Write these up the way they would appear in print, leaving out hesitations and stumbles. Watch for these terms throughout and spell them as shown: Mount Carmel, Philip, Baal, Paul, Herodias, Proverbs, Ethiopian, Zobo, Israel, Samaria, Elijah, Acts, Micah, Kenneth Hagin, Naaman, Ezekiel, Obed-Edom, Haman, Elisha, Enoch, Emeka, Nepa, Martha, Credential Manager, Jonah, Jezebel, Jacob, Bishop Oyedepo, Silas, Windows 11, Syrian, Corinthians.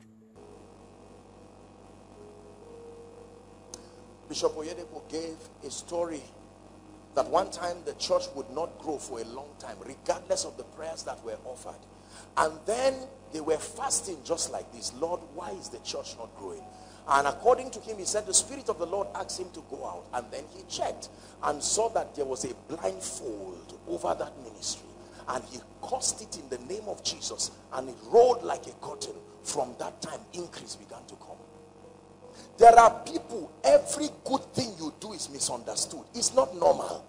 Bishop Oyedepo gave a story that one time the church would not grow for a long time, regardless of the prayers that were offered. And then they were fasting just like this. Lord, why is the church not growing? And according to him, he said, the Spirit of the Lord asked him to go out. And then he checked and saw that there was a blindfold over that ministry. And he cursed it in the name of Jesus. And it rolled like a curtain. From that time, increase began to come. There are people, every good thing you do is misunderstood. It's not normal.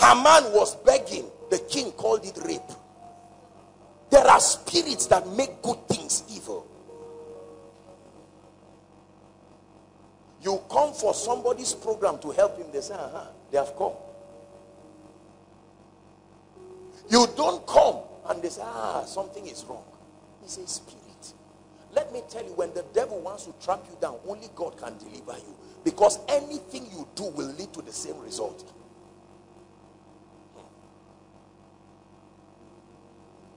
Haman was begging. The king called it rape. There are spirits that make good things evil. You come for somebody's program to help him. They say, they have come. You don't come and they say, something is wrong. Is a spirit. Let me tell you, when the devil wants to trap you down, only God can deliver you, because anything you do will lead to the same result.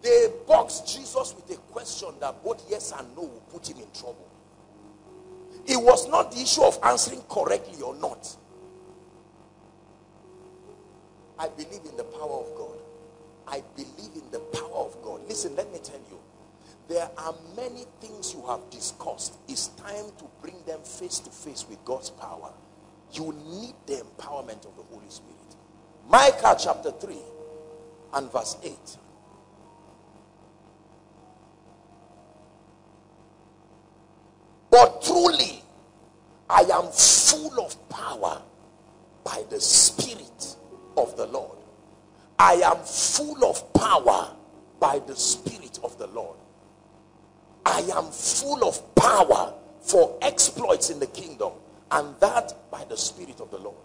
They boxed Jesus with a question that both yes and no will put him in trouble. It was not the issue of answering correctly or not. I believe in the power of God. I believe in the power of God. Listen, let me tell you, there are many things you have discussed. It's time to bring them face to face with God's power. You need the empowerment of the Holy Spirit. Micah chapter 3 and verse 8. But truly, I am full of power by the Spirit of the Lord. I am full of power by the Spirit of the Lord. I am full of power for exploits in the kingdom, and that by the Spirit of the Lord.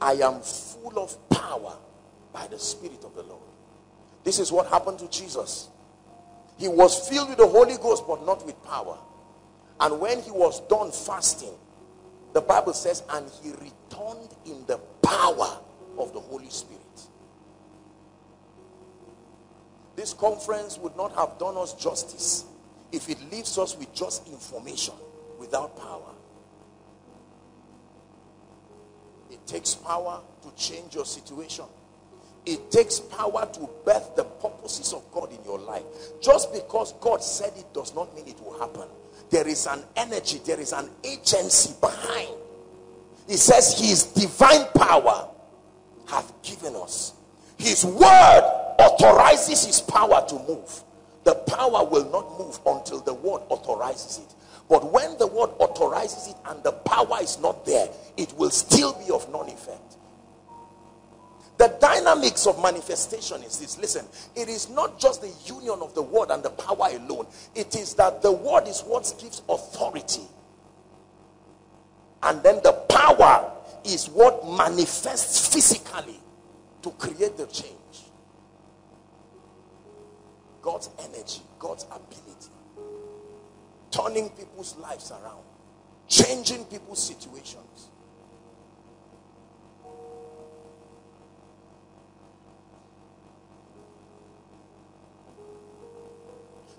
I am full of power by the Spirit of the Lord. This is what happened to Jesus. He was filled with the Holy Ghost, but not with power. And when he was done fasting, the Bible says, and he returned in the power of the Holy Spirit. This conference would not have done us justice if it leaves us with just information without power. It takes power to change your situation. It takes power to birth the purposes of God in your life. Just because God said it does not mean it will happen. There is an energy, there is an agency behind. He says his divine power hath given us. His word authorizes his power to move. The power will not move until the word authorizes it. But when the word authorizes it and the power is not there, it will still be of non-effect. The dynamics of manifestation is this. Listen, it is not just the union of the word and the power alone. It is that the word is what gives authority. And then the power is what manifests physically to create the change. God's energy, God's ability, turning people's lives around, changing people's situations.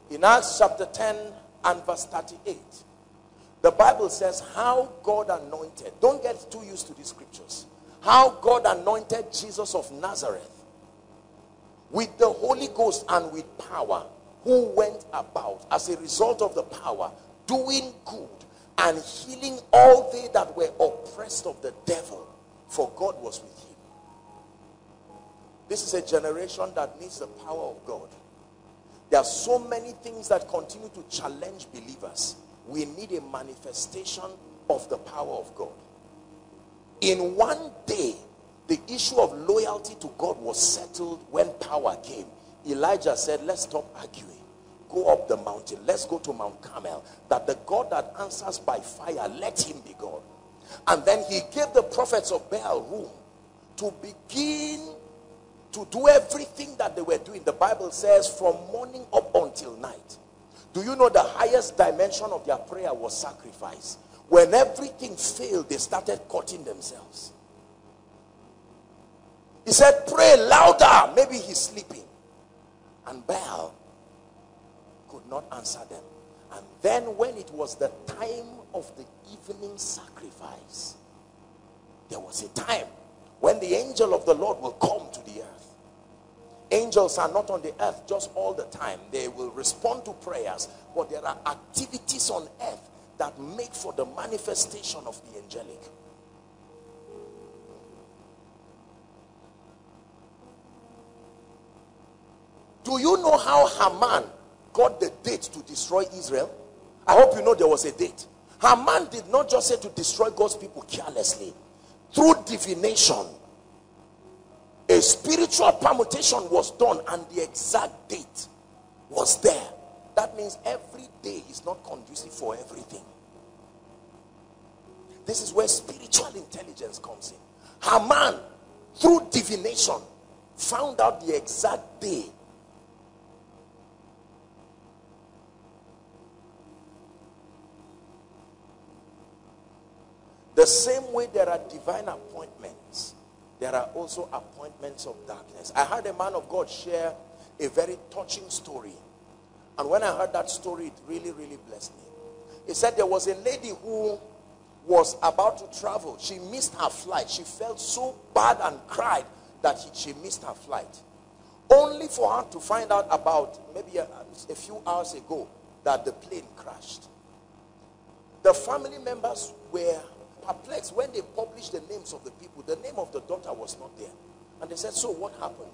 In Acts chapter 10 and verse 38, the Bible says how God anointed, don't get too used to these scriptures, how God anointed Jesus of Nazareth with the Holy Ghost and with power, who went about as a result of the power, doing good and healing all they that were oppressed of the devil, for God was with him. This is a generation that needs the power of God. There are so many things that continue to challenge believers. We need a manifestation of the power of God. In one day, the issue of loyalty to God was settled when power came. Elijah said, let's stop arguing. Go up the mountain. Let's go to Mount Carmel. That the God that answers by fire, let him be God. And then he gave the prophets of Baal room to begin to do everything that they were doing. The Bible says from morning up until night. Do you know the highest dimension of their prayer was sacrifice? When everything failed, they started cutting themselves. He said, pray louder. Maybe he's sleeping. And Baal could not answer them. And then when it was the time of the evening sacrifice, there was a time when the angel of the Lord will come to the earth. Angels are not on the earth just all the time. They will respond to prayers, but there are activities on earth that make for the manifestation of the angelic. Do you know how Haman got the date to destroy Israel? I hope you know there was a date. Haman did not just say to destroy God's people carelessly. Through divination, a spiritual permutation was done and the exact date was there. That means every day is not conducive for everything. This is where spiritual intelligence comes in. Haman, through divination, found out the exact day. The same way there are divine appointments, there are also appointments of darkness. I heard a man of God share a very touching story. And when I heard that story, it really, really blessed me. He said there was a lady who was about to travel. She missed her flight. She felt so bad and cried that she missed her flight. Only for her to find out about maybe a few hours ago that the plane crashed. The family members were perplexed when they published the names of the people. The name of the daughter was not there. And they said, so what happened?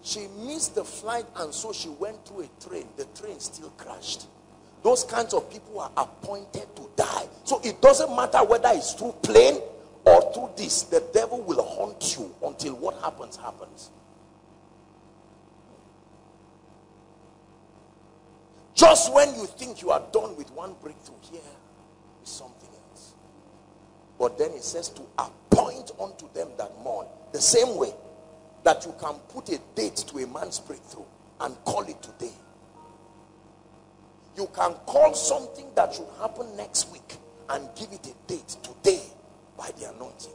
She missed the flight and so she went through a train. The train still crashed. Those kinds of people are appointed to die. So it doesn't matter whether it's through plane or through this. The devil will haunt you until what happens, happens. Just when you think you are done with one breakthrough, here is something. But then it says to appoint unto them that morn. The same way that you can put a date to a man's breakthrough and call it today. You can call something that should happen next week and give it a date today by the anointing.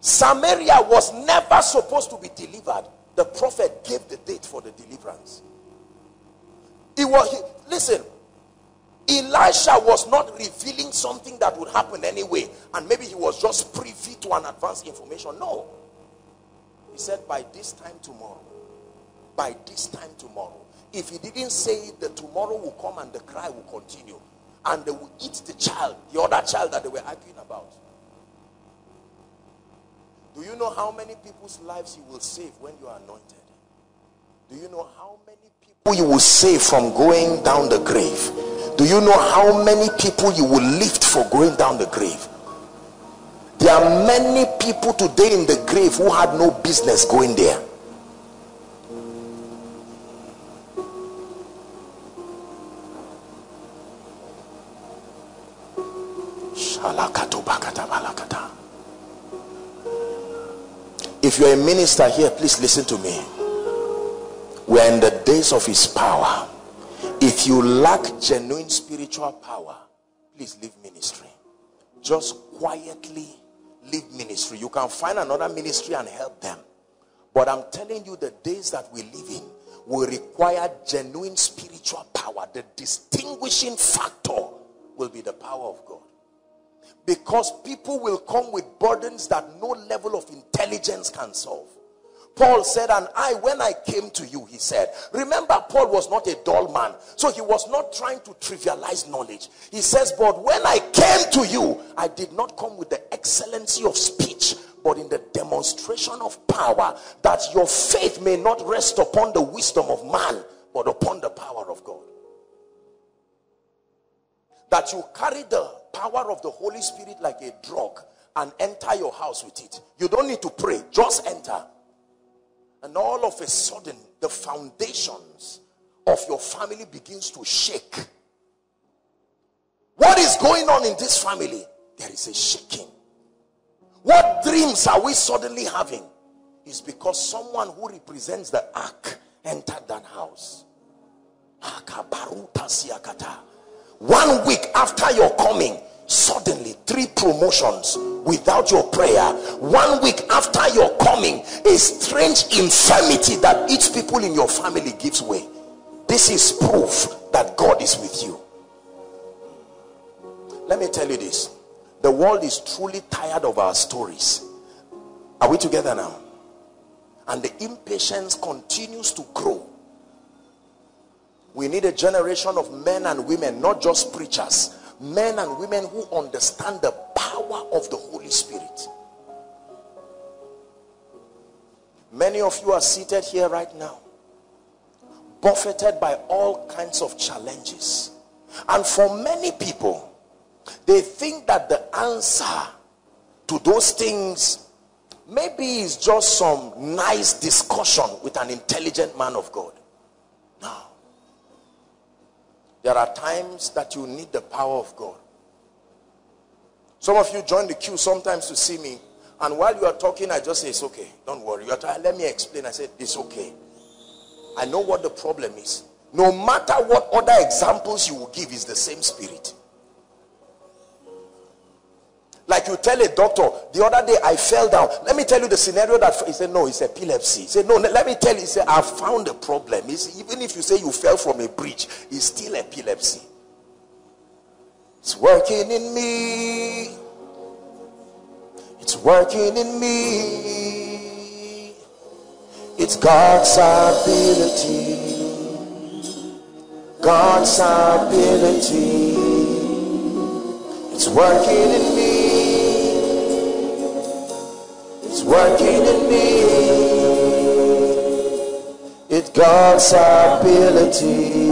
Samaria was never supposed to be delivered. The prophet gave the date for the deliverance. Listen. Elisha was not revealing something that would happen anyway, and maybe he was just privy to an advanced information. No. He said, by this time tomorrow. By this time tomorrow. If he didn't say it, the tomorrow will come and the cry will continue. And they will eat the child, the other child that they were arguing about. Do you know how many people's lives you will save when you are anointed? Do you know how many people you will save from going down the grave? Do you know how many people you will lift for going down the grave? There are many people today in the grave who had no business going there. If you're a minister here, please listen to me. We are in the days of his power. If you lack genuine spiritual power, please leave ministry. Just quietly leave ministry. You can find another ministry and help them. But I'm telling you, the days that we live in will require genuine spiritual power. The distinguishing factor will be the power of God. Because people will come with burdens that no level of intelligence can solve. Paul said, and I, when I came to you, he said. Remember, Paul was not a dull man. So he was not trying to trivialize knowledge. He says, but when I came to you, I did not come with the excellency of speech, but in the demonstration of power, that your faith may not rest upon the wisdom of man, but upon the power of God. That you carry the power of the Holy Spirit like a drug and enter your house with it. You don't need to pray, just enter. And all of a sudden, the foundations of your family begins to shake. What is going on in this family? There is a shaking. What dreams are we suddenly having? It's because someone who represents the ark entered that house. 1 week after your coming, suddenly 3 promotions without your prayer. 1 week after your coming, a strange infirmity that each people in your family gives way. This is proof that God is with you. Let me tell you this. The world is truly tired of our stories. Are we together now? And the impatience continues to grow. We need a generation of men and women, not just preachers. Men and women who understand the power of the Holy Spirit. Many of you are seated here right now, buffeted by all kinds of challenges. And for many people, they think that the answer to those things maybe is just some nice discussion with an intelligent man of God. No. There are times that you need the power of God. Some of you join the queue sometimes to see me, and while you are talking, I just say, it's okay. Don't worry. You are tired. Let me explain. I said, it's okay. I know what the problem is. No matter what other examples you will give, is the same spirit. Like you tell a doctor, the other day I fell down. Let me tell you the scenario that, he said, no, it's epilepsy. He said, no, let me tell you, he said, I found a problem. He said, even if you say you fell from a bridge, it's still epilepsy. It's working in me. It's working in me. It's God's ability. God's ability. It's working in me. It's working in me. It's God's ability.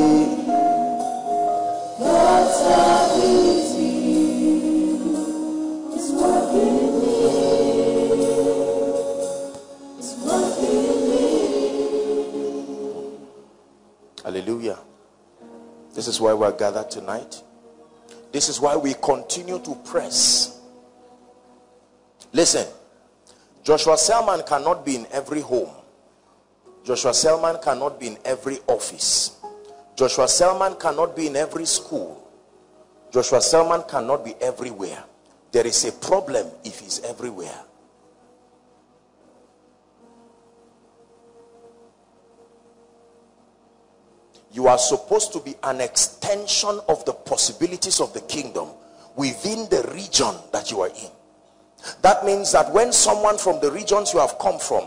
God's ability. It's working in me. It's working in me. Hallelujah. This is why we're gathered tonight. This is why we continue to press. Listen. Joshua Selman cannot be in every home. Joshua Selman cannot be in every office. Joshua Selman cannot be in every school. Joshua Selman cannot be everywhere. There is a problem if he's everywhere. You are supposed to be an extension of the possibilities of the kingdom within the region that you are in. That means that when someone from the regions you have come from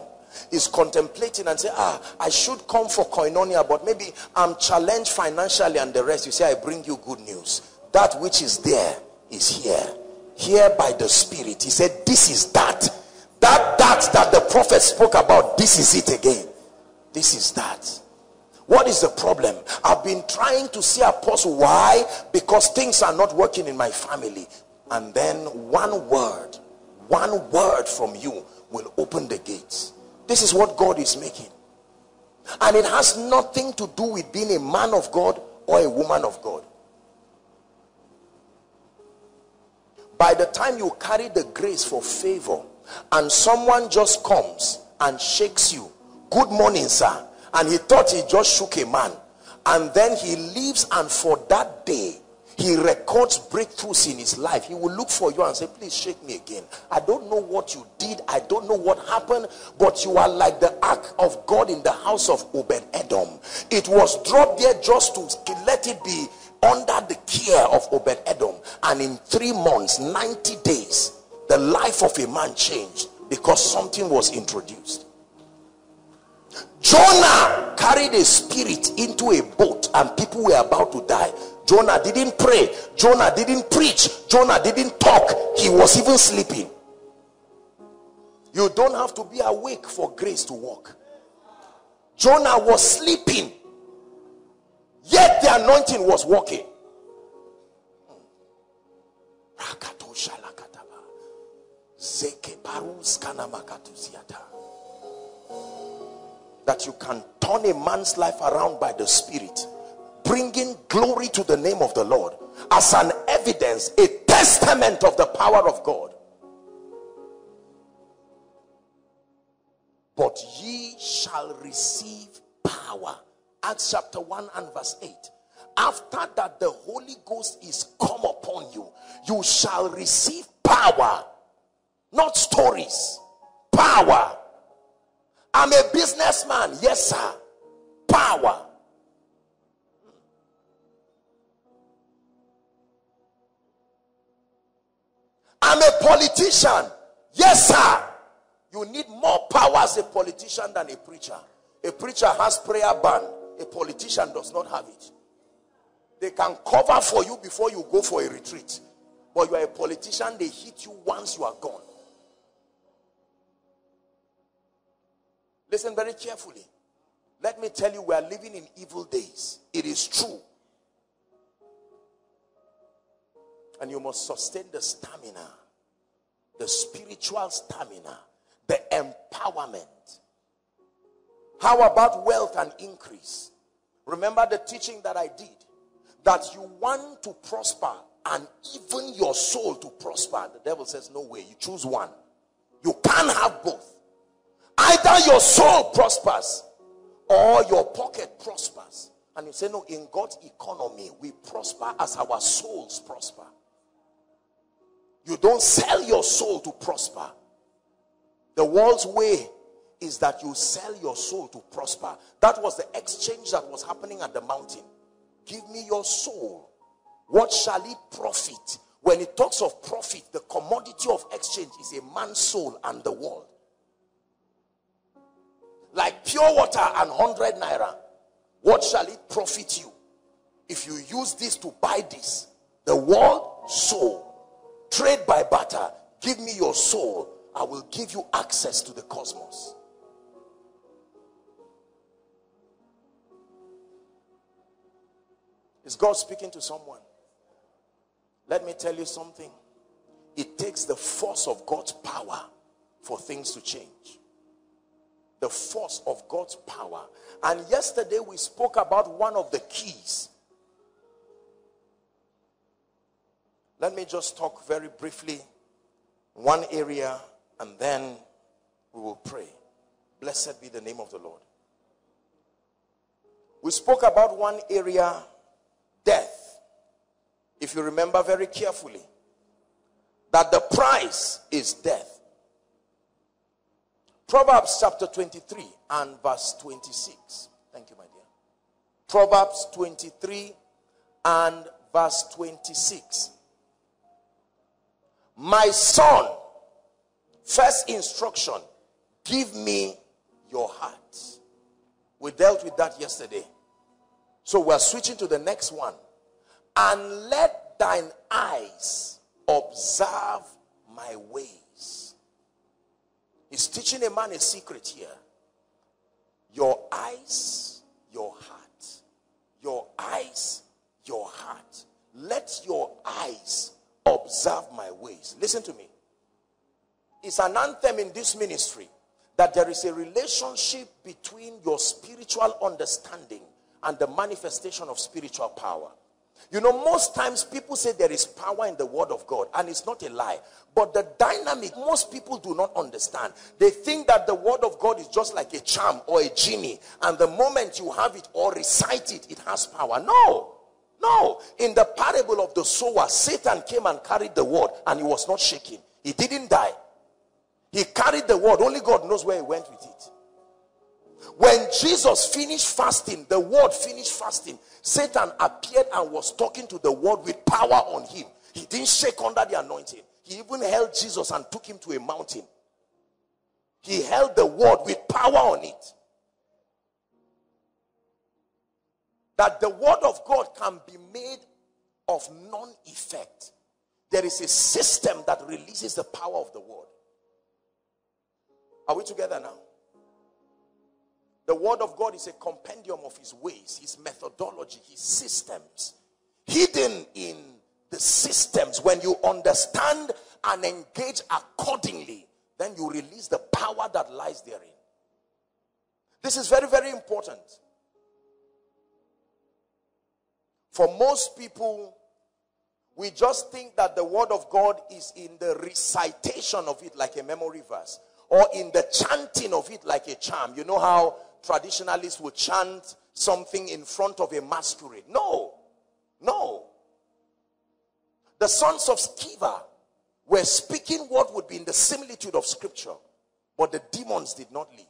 is contemplating and say, I should come for koinonia, but maybe I'm challenged financially and the rest, you say, I bring you good news. That which is there is here. Here by the Spirit. He said, this is that. That the prophet spoke about, this is it again. This is that. What is the problem? I've been trying to see Apostle. Why? Because things are not working in my family. And then one word from you will open the gates. This is what God is making. And it has nothing to do with being a man of God or a woman of God. By the time you carry the grace for favor and someone just comes and shakes you, good morning, sir. And he thought he just shook a man. And then he leaves, and for that day, he records breakthroughs in his life. He will look for you and say, please shake me again. I don't know what you did. I don't know what happened. But you are like the ark of God in the house of Obed-Edom. It was dropped there just to let it be under the care of Obed-Edom. And in 3 months, 90 days, the life of a man changed because something was introduced. Jonah carried a spirit into a boat and people were about to die. Jonah didn't pray. Jonah didn't preach. Jonah didn't talk. He was even sleeping. You don't have to be awake for grace to work. Jonah was sleeping, yet the anointing was working. That you can turn a man's life around by the Spirit, bringing glory to the name of the Lord as an evidence, a testament of the power of God. But ye shall receive power. Acts chapter 1 and verse 8. After that the Holy Ghost is come upon you, you shall receive power. Not stories. Power. I'm a businessman. Yes, sir. Power. I'm a politician. Yes, sir. You need more power as a politician than a preacher. A preacher has prayer ban. A politician does not have it. They can cover for you before you go for a retreat. But you are a politician, they hit you once you are gone. Listen very carefully. Let me tell you, we are living in evil days. It is true. And you must sustain the stamina, the spiritual stamina, the empowerment. How about wealth and increase? Remember the teaching that I did, that you want to prosper and even your soul to prosper. The devil says, no way. You choose one. You can't have both. Either your soul prospers or your pocket prospers. And you say, no, in God's economy, we prosper as our souls prosper. You don't sell your soul to prosper. The world's way is that you sell your soul to prosper. That was the exchange that was happening at the mountain. Give me your soul. What shall it profit? When it talks of profit, the commodity of exchange is a man's soul and the world. Like pure water and 100 naira. What shall it profit you? If you use this to buy this, the world, soul. Trade by barter. Give me your soul. I will give you access to the cosmos. Is God speaking to someone? Let me tell you something. It takes the force of God's power for things to change. The force of God's power. And yesterday we spoke about one of the keys. Let me just talk very briefly one area and then we will pray. Blessed be the name of the Lord. We spoke about one area, death. If you remember very carefully, that the price is death. Proverbs chapter 23 and verse 26. Thank you, my dear. Proverbs 23 and verse 26. My son, first instruction, give me your heart. We dealt with that yesterday. So we are switching to the next one. And let thine eyes observe my ways. He's teaching a man a secret here. Your eyes, your heart. Your eyes, your heart. Let your eyes observe my ways. Listen to me. It's an anthem in this ministry that there is a relationship between your spiritual understanding and the manifestation of spiritual power. You know, most times people say there is power in the word of God, and it's not a lie. But the dynamic, most people do not understand. They think that the word of God is just like a charm or a genie, and the moment you have it or recite it, it has power. No. No, in the parable of the sower, Satan came and carried the word and he was not shaken. He didn't die. He carried the word. Only God knows where he went with it. When Jesus finished fasting, the word finished fasting, Satan appeared and was talking to the word with power on him. He didn't shake under the anointing. He even held Jesus and took him to a mountain. He held the word with power on it. that the word of God can be made of none effect. There is a system that releases the power of the word. Are we together now? The word of God is a compendium of his ways, his methodology, his systems. Hidden in the systems, when you understand and engage accordingly, then you release the power that lies therein. This is very, very important. For most people, we just think that the word of God is in the recitation of it like a memory verse, or in the chanting of it like a charm. You know how traditionalists would chant something in front of a masquerade? No. The sons of Sceva were speaking what would be in the similitude of scripture, but the demons did not leave.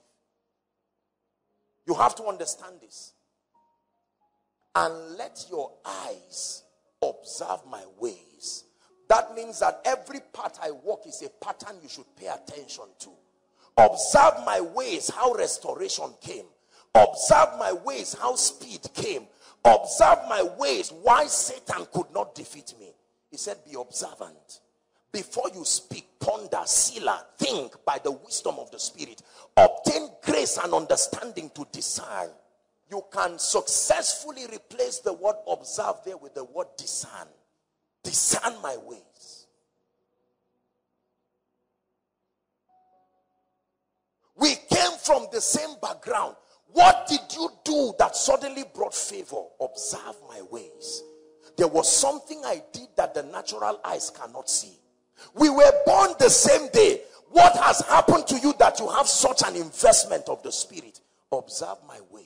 You have to understand this. And let your eyes observe my ways. That means that every path I walk is a pattern you should pay attention to. Observe my ways, how restoration came. Observe my ways, how speed came. Observe my ways, why Satan could not defeat me. He said, be observant. Before you speak, ponder, sealer, think by the wisdom of the Spirit. Obtain grace and understanding to discern. You can successfully replace the word observe there with the word discern. Discern my ways. We came from the same background. What did you do that suddenly brought favor? Observe my ways. There was something I did that the natural eyes cannot see. We were born the same day. What has happened to you that you have such an investment of the Spirit? Observe my ways.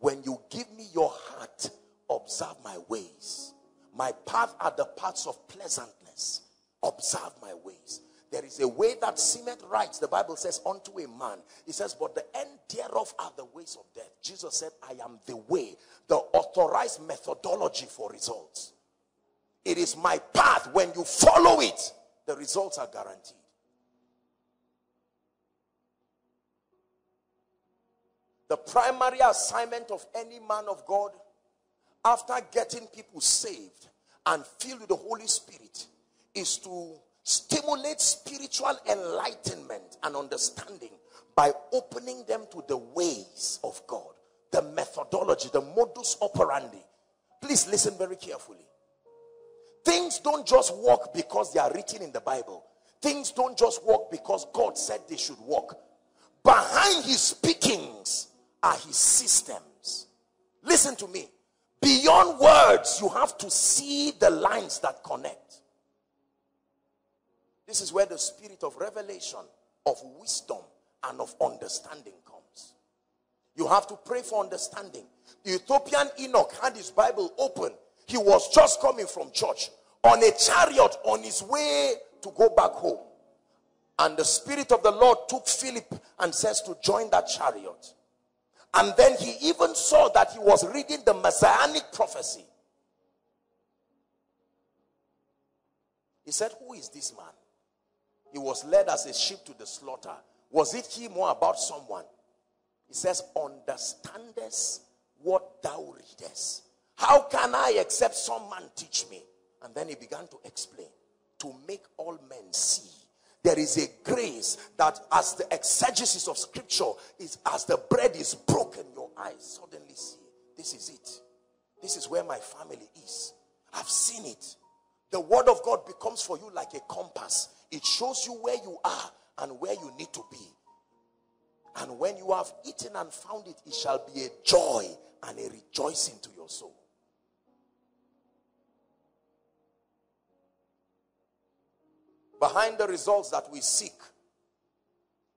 When you give me your heart, observe my ways. My path are the paths of pleasantness. Observe my ways. There is a way that seemeth right, the Bible says, unto a man. It says, but the end thereof are the ways of death. Jesus said, I am the way, the authorized methodology for results. It is my path. When you follow it, the results are guaranteed. The primary assignment of any man of God, after getting people saved and filled with the Holy Spirit, is to stimulate spiritual enlightenment and understanding by opening them to the ways of God, the methodology, the modus operandi. Please listen very carefully. Things don't just work because they are written in the Bible. Things don't just work because God said they should work. Behind his speakings are his systems. Listen to me. Beyond words, you have to see the lines that connect. This is where the spirit of revelation, of wisdom, and of understanding comes. You have to pray for understanding. The Ethiopian Enoch had his Bible open. He was just coming from church on a chariot on his way to go back home. And the Spirit of the Lord took Philip and says to join that chariot. And then he even saw that he was reading the messianic prophecy. He said, who is this man? He was led as a sheep to the slaughter. Was it he more about someone? He says, understandest what thou readest. How can I except some man teach me? And then he began to explain. To make all men see. There is a grace that as the exegesis of scripture is as the bread is broken, your eyes suddenly see. This is it. This is where my family is. I've seen it. The word of God becomes for you like a compass. It shows you where you are and where you need to be. And when you have eaten and found it, it shall be a joy and a rejoicing to your soul. Behind the results that we seek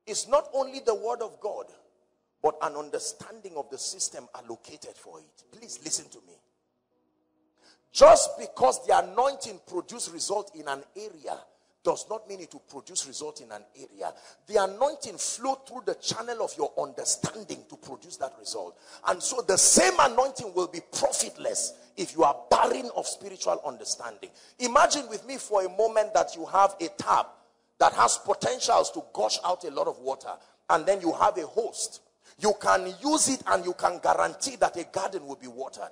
is not only the word of God, but an understanding of the system allocated for it. Please listen to me. Just because the anointing produces result in an area does not mean it will produce result in an area. The anointing flowed through the channel of your understanding to produce that result. And so the same anointing will be profitless if you are barren of spiritual understanding. Imagine with me for a moment that you have a tap that has potentials to gush out a lot of water, and then you have a host. You can use it and you can guarantee that a garden will be watered.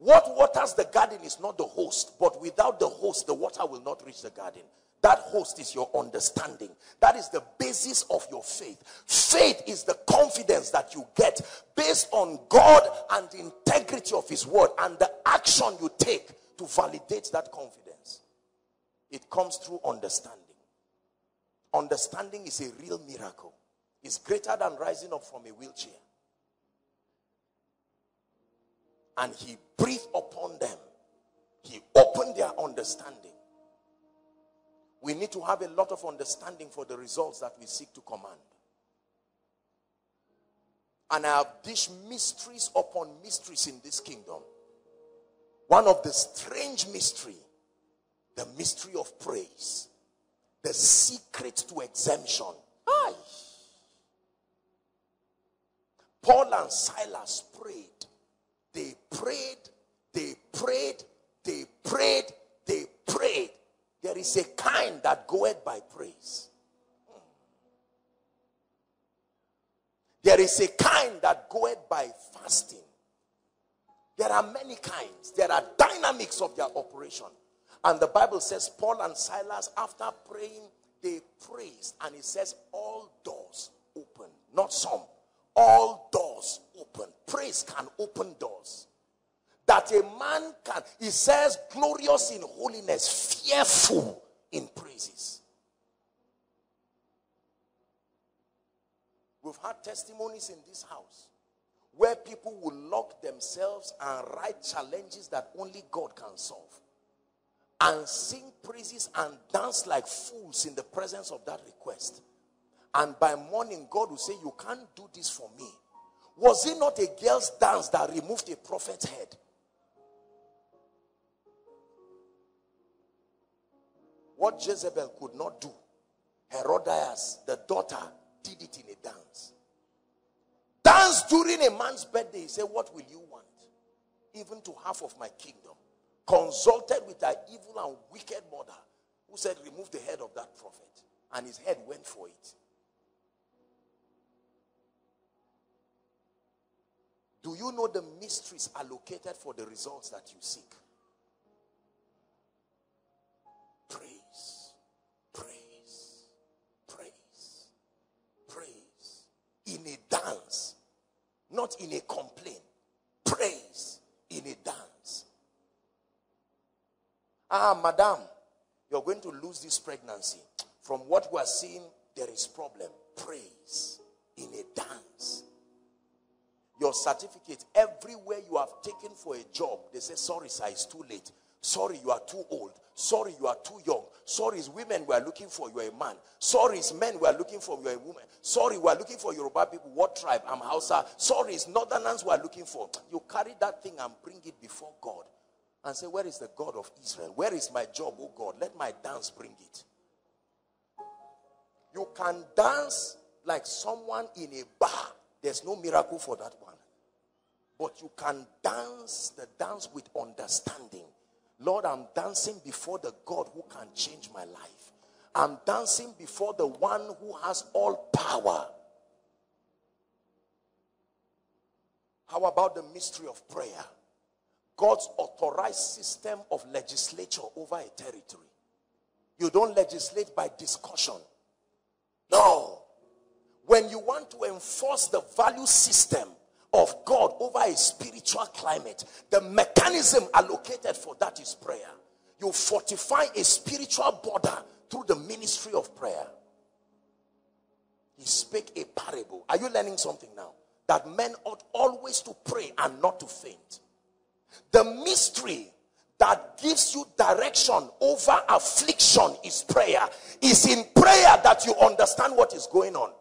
What waters the garden is not the host, but without the host, the water will not reach the garden. That host is your understanding. That is the basis of your faith. Faith is the confidence that you get based on God and the integrity of His word and the action you take to validate that confidence. It comes through understanding. Understanding is a real miracle. It's greater than rising up from a wheelchair. And He breathed upon them. He opened their understanding. We need to have a lot of understanding for the results that we seek to command. And I have dished mysteries upon mysteries in this kingdom. One of the strange mystery, the mystery of praise, the secret to exemption. Aye. Paul and Silas prayed. They prayed, they prayed, they prayed, they prayed. There is a kind that goeth by praise. There is a kind that goeth by fasting. There are many kinds. There are dynamics of their operation. And the Bible says Paul and Silas, after praying, they praised. And it says all doors open. Not some. All doors open. Praise can open doors. That a man can, he says, glorious in holiness, fearful in praises. We've had testimonies in this house where people will lock themselves and write challenges that only God can solve. And sing praises and dance like fools in the presence of that request. And by morning, God will say, you can't do this for me. Was it not a girl's dance that removed a prophet's head? What Jezebel could not do, Herodias, the daughter, did it in a dance. Dance during a man's birthday. He said, what will you want? Even to half of my kingdom. Consulted with her evil and wicked mother, who said, remove the head of that prophet. And his head went for it. Do you know the mysteries allocated for the results that you seek? Praise, praise, praise, praise. In a dance, not in a complaint. Praise in a dance. Ah, madam, you're going to lose this pregnancy. From what we are seeing, there is problem. Praise in a dance. Your certificate, everywhere you have taken for a job, they say, sorry, sir, it's too late. Sorry, you are too old. Sorry, you are too young. Sorry, it's women we are looking for, you are a man. Sorry, it's men we are looking for, you are a woman. Sorry, we are looking for Yoruba people. What tribe? I'm Hausa. Sorry, it's Northerners we are looking for. You carry that thing and bring it before God. And say, where is the God of Israel? Where is my job, oh God? Let my dance bring it. You can dance like someone in a bar. There's no miracle for that one. But you can dance the dance with understanding. Lord, I'm dancing before the God who can change my life. I'm dancing before the one who has all power. How about the mystery of prayer? God's authorized system of legislature over a territory. You don't legislate by discussion. No. When you want to enforce the value system of God over a spiritual climate, the mechanism allocated for that is prayer. You fortify a spiritual border through the ministry of prayer. He spake a parable. Are you learning something now? That men ought always to pray and not to faint. The mystery that gives you direction over affliction is prayer. It's in prayer that you understand what is going on.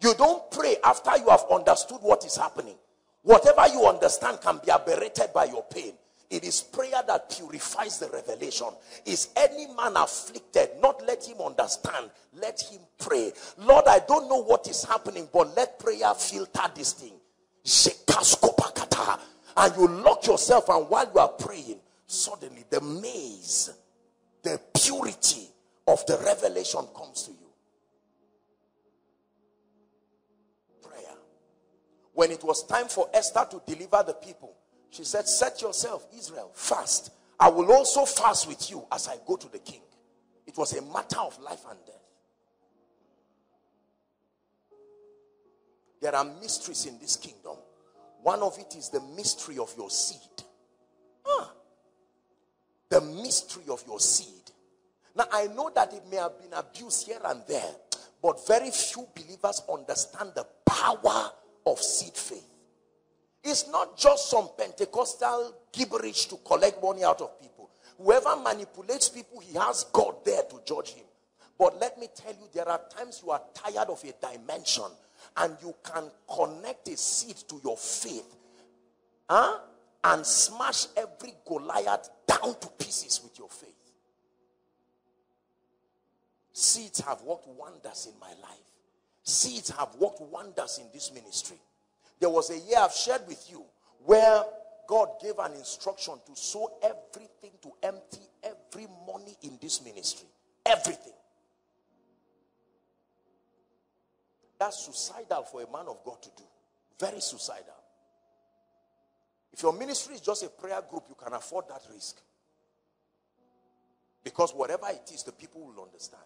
You don't pray after you have understood what is happening. Whatever you understand can be aberrated by your pain. It is prayer that purifies the revelation. Is any man afflicted? Not let him understand. Let him pray. Lord, I don't know what is happening, but let prayer filter this thing. And you lock yourself, and while you are praying, suddenly the maze, the purity of the revelation comes to you. Prayer. When it was time for Esther to deliver the people, She said, set yourself, Israel, fast. I will also fast with you as I go to the king. It was a matter of life and death. There are mysteries in this kingdom. One of it is the mystery of your seed. The mystery of your seed. Now, I know that it may have been abused here and there, but very few believers understand the power of seed faith. It's not just some Pentecostal gibberish to collect money out of people. Whoever manipulates people, he has God there to judge him. But let me tell you, there are times you are tired of a dimension and you can connect a seed to your faith and smash every Goliath down to pieces with your faith. Seeds have worked wonders in my life. Seeds have worked wonders in this ministry. There was a year I've shared with you where God gave an instruction to sow everything, to empty every money in this ministry. Everything. That's suicidal for a man of God to do. Very suicidal. If your ministry is just a prayer group, you can afford that risk. Because whatever it is, the people will understand.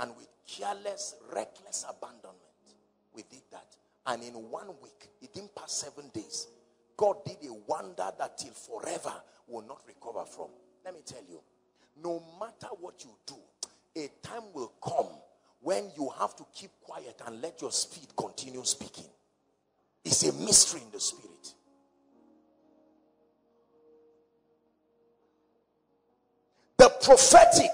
And with careless, reckless abandonment, we did that. And in 1 week, it didn't pass 7 days, God did a wonder that till forever will not recover from. Let me tell you, no matter what you do, a time will come when you have to keep quiet and let your spirit continue speaking. It's a mystery in the spirit. The prophetic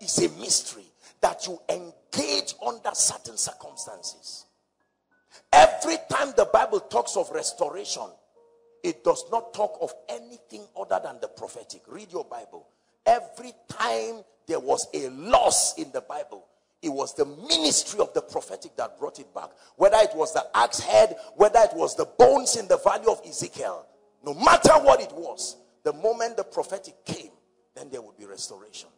is a mystery that you engage under certain circumstances. Every time the Bible talks of restoration, it does not talk of anything other than the prophetic. Read your Bible. Every time there was a loss in the Bible, it was the ministry of the prophetic that brought it back. Whether it was the axe head, whether it was the bones in the valley of Ezekiel, no matter what it was, the moment the prophetic came, then there would be restoration.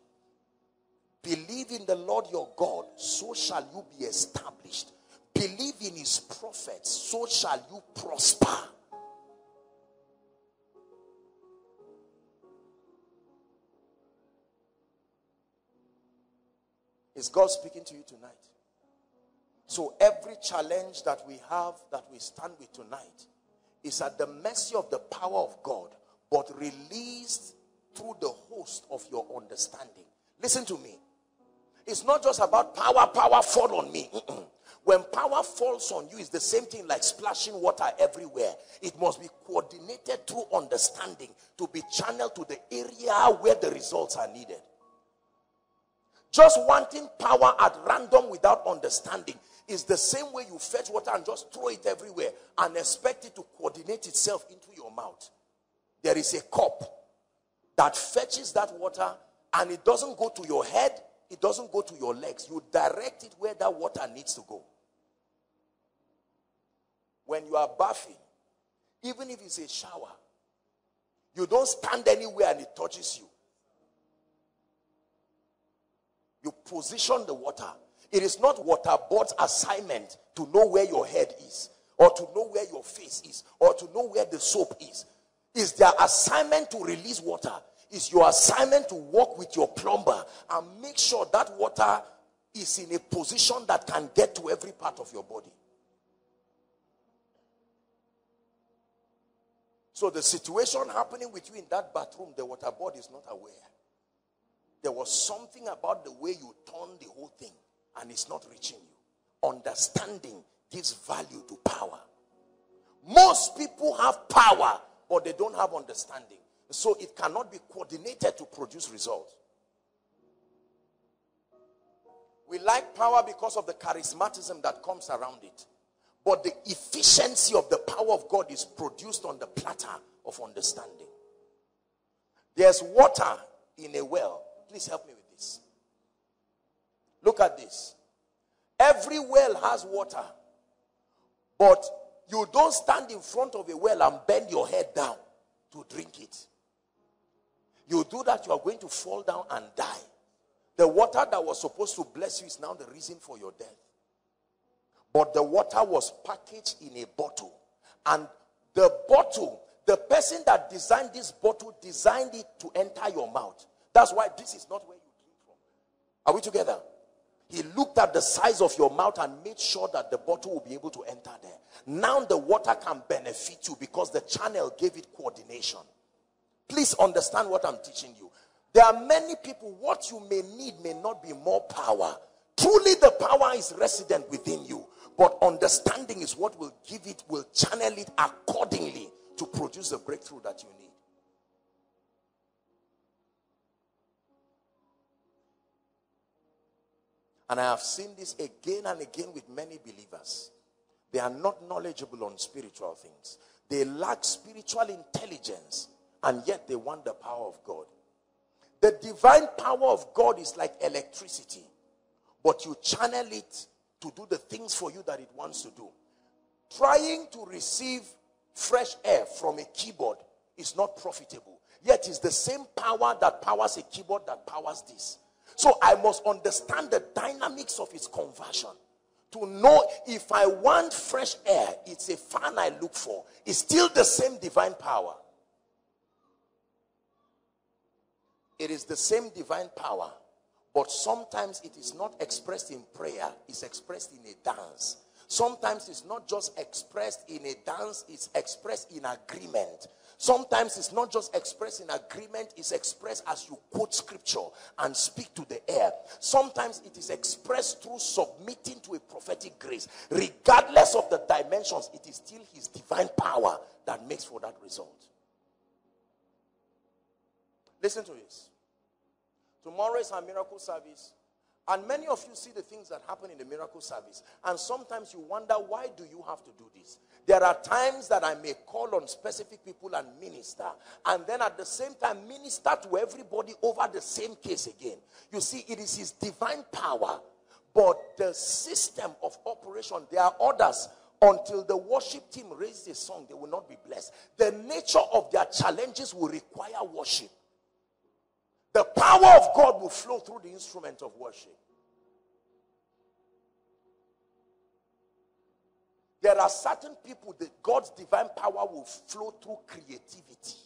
Believe in the Lord your God, so shall you be established. Believe in his prophets, so shall you prosper. Is God speaking to you tonight? So every challenge that we have, that we stand with tonight, is at the mercy of the power of God, but released through the host of your understanding. Listen to me. It's not just about power fall on me. When power falls on you, it's the same thing like splashing water everywhere. It must be coordinated through understanding to be channeled to the area where the results are needed. Just wanting power at random without understanding is the same way you fetch water and just throw it everywhere and expect it to coordinate itself into your mouth. There is a cup that fetches that water and it doesn't go to your head. It doesn't go to your legs. You direct it where that water needs to go. When you are bathing, even if it's a shower, you don't stand anywhere and it touches you. You position the water. It is not water board's assignment to know where your head is, or to know where your face is, or to know where the soap is. It's their assignment to release water. It's your assignment to walk with your plumber and make sure that water is in a position that can get to every part of your body. So the situation happening with you in that bathroom, the water board is not aware. There was something about the way you turned the whole thing and it's not reaching you. Understanding gives value to power. Most people have power, but they don't have understanding. So it cannot be coordinated to produce results. We like power because of the charismatism that comes around it. But the efficiency of the power of God is produced on the platter of understanding. There's water in a well. Please help me with this. Look at this. Every well has water. But you don't stand in front of a well and bend your head down to drink it. You do that, you are going to fall down and die. The water that was supposed to bless you is now the reason for your death. But the water was packaged in a bottle, and The bottle, the person that designed this bottle designed it to enter your mouth. That's why this is not where you drink from. Are we together? He looked at the size of your mouth and made sure that the bottle will be able to enter there. Now the water can benefit you because the channel gave it coordination. Please understand what I'm teaching you. There are many people, what you may need may not be more power. Truly the power is resident within you. But understanding is what will give it, will channel it accordingly to produce the breakthrough that you need. And I have seen this again and again with many believers. They are not knowledgeable on spiritual things. They lack spiritual intelligence, and yet they want the power of God. The divine power of God is like electricity, but you channel it to do the things for you that it wants to do. Trying to receive fresh air from a keyboard is not profitable. Yet it's the same power that powers a keyboard that powers this. So I must understand the dynamics of its conversion. To know if I want fresh air, it's a fan I look for. It's still the same divine power. It is the same divine power. But sometimes it is not expressed in prayer. It's expressed in a dance. Sometimes it's not just expressed in a dance. It's expressed in agreement. Sometimes it's not just expressed in agreement, it's expressed as you quote scripture and speak to the air. Sometimes it is expressed through submitting to a prophetic grace. Regardless of the dimensions, it is still his divine power that makes for that result. Listen to this. Tomorrow is our miracle service. And many of you see the things that happen in the miracle service. And sometimes you wonder, why do you have to do this? There are times that I may call on specific people and minister. And then at the same time, minister to everybody over the same case again. You see, it is his divine power. But the system of operation, there are others, until the worship team raises a song, they will not be blessed. The nature of their challenges will require worship. The power of God will flow through the instrument of worship. There are certain people that God's divine power will flow through creativity.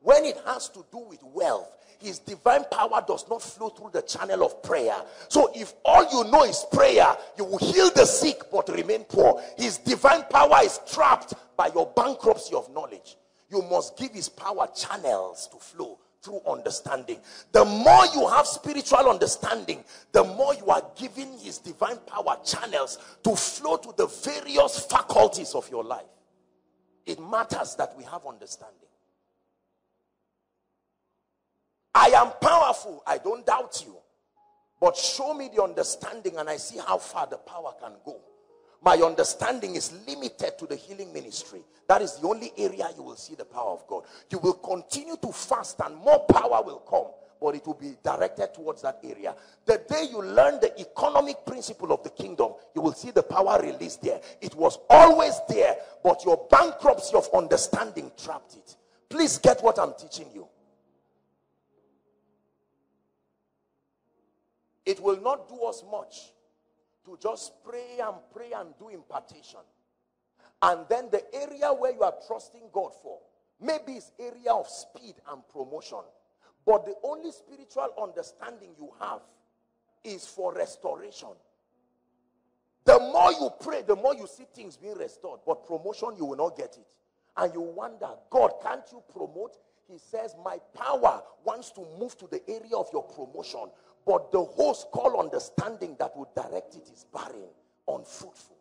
When it has to do with wealth, his divine power does not flow through the channel of prayer. So if all you know is prayer, you will heal the sick but remain poor. His divine power is trapped by your bankruptcy of knowledge. You must give his power channels to flow through understanding. The more you have spiritual understanding, the more you are giving his divine power channels to flow to the various faculties of your life. It matters that we have understanding. I am powerful, I don't doubt you, but show me the understanding and I see how far the power can go. My understanding is limited to the healing ministry. That is the only area you will see the power of God. You will continue to fast and more power will come, but it will be directed towards that area. The day you learn the economic principle of the kingdom, you will see the power released there. It was always there, but your bankruptcy of understanding trapped it. Please get what I'm teaching you. It will not do us much to just pray and pray and do impartation. And then the area where you are trusting God for, maybe it's area of speed and promotion. But the only spiritual understanding you have is for restoration. The more you pray, the more you see things being restored. But promotion, you will not get it. And you wonder, God, can't you promote? He says, my power wants to move to the area of your promotion. But the host called understanding that would direct it is barren, unfruitful.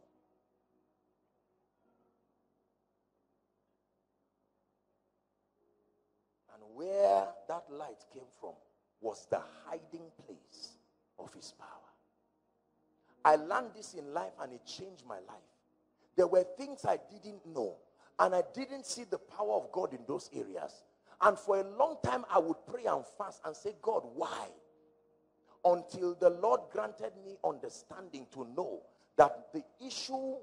And where that light came from was the hiding place of his power. I learned this in life and it changed my life. There were things I didn't know, and I didn't see the power of God in those areas. And for a long time, I would pray and fast and say, God, why? Until the Lord granted me understanding to know that the issue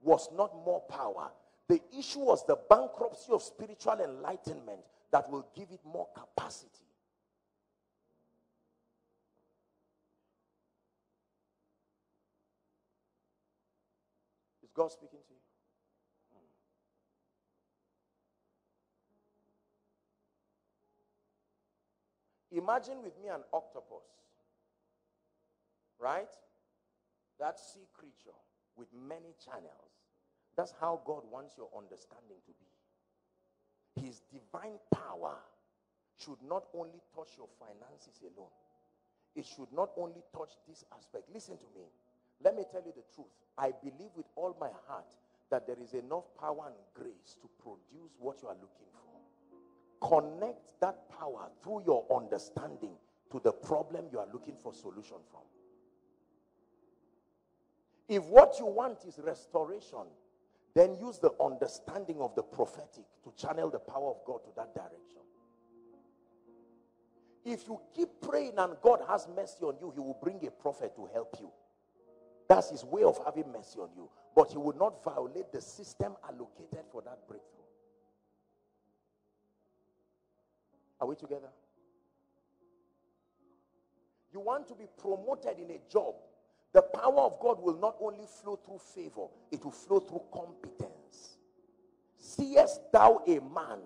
was not more power. The issue was the bankruptcy of spiritual enlightenment that will give it more capacity. Is God speaking to you? Imagine with me an octopus, right? That sea creature with many channels. That's how God wants your understanding to be. His divine power should not only touch your finances alone. It should not only touch this aspect. Listen to me. Let me tell you the truth. I believe with all my heart that there is enough power and grace to produce what you are looking for. Connect that power through your understanding to the problem you are looking for solution from. If what you want is restoration, then use the understanding of the prophetic to channel the power of God to that direction. If you keep praying and God has mercy on you, he will bring a prophet to help you. That's his way of having mercy on you. But he would not violate the system allocated for that breakthrough. Are we together? You want to be promoted in a job. The power of God will not only flow through favor, it will flow through competence. Seest thou a man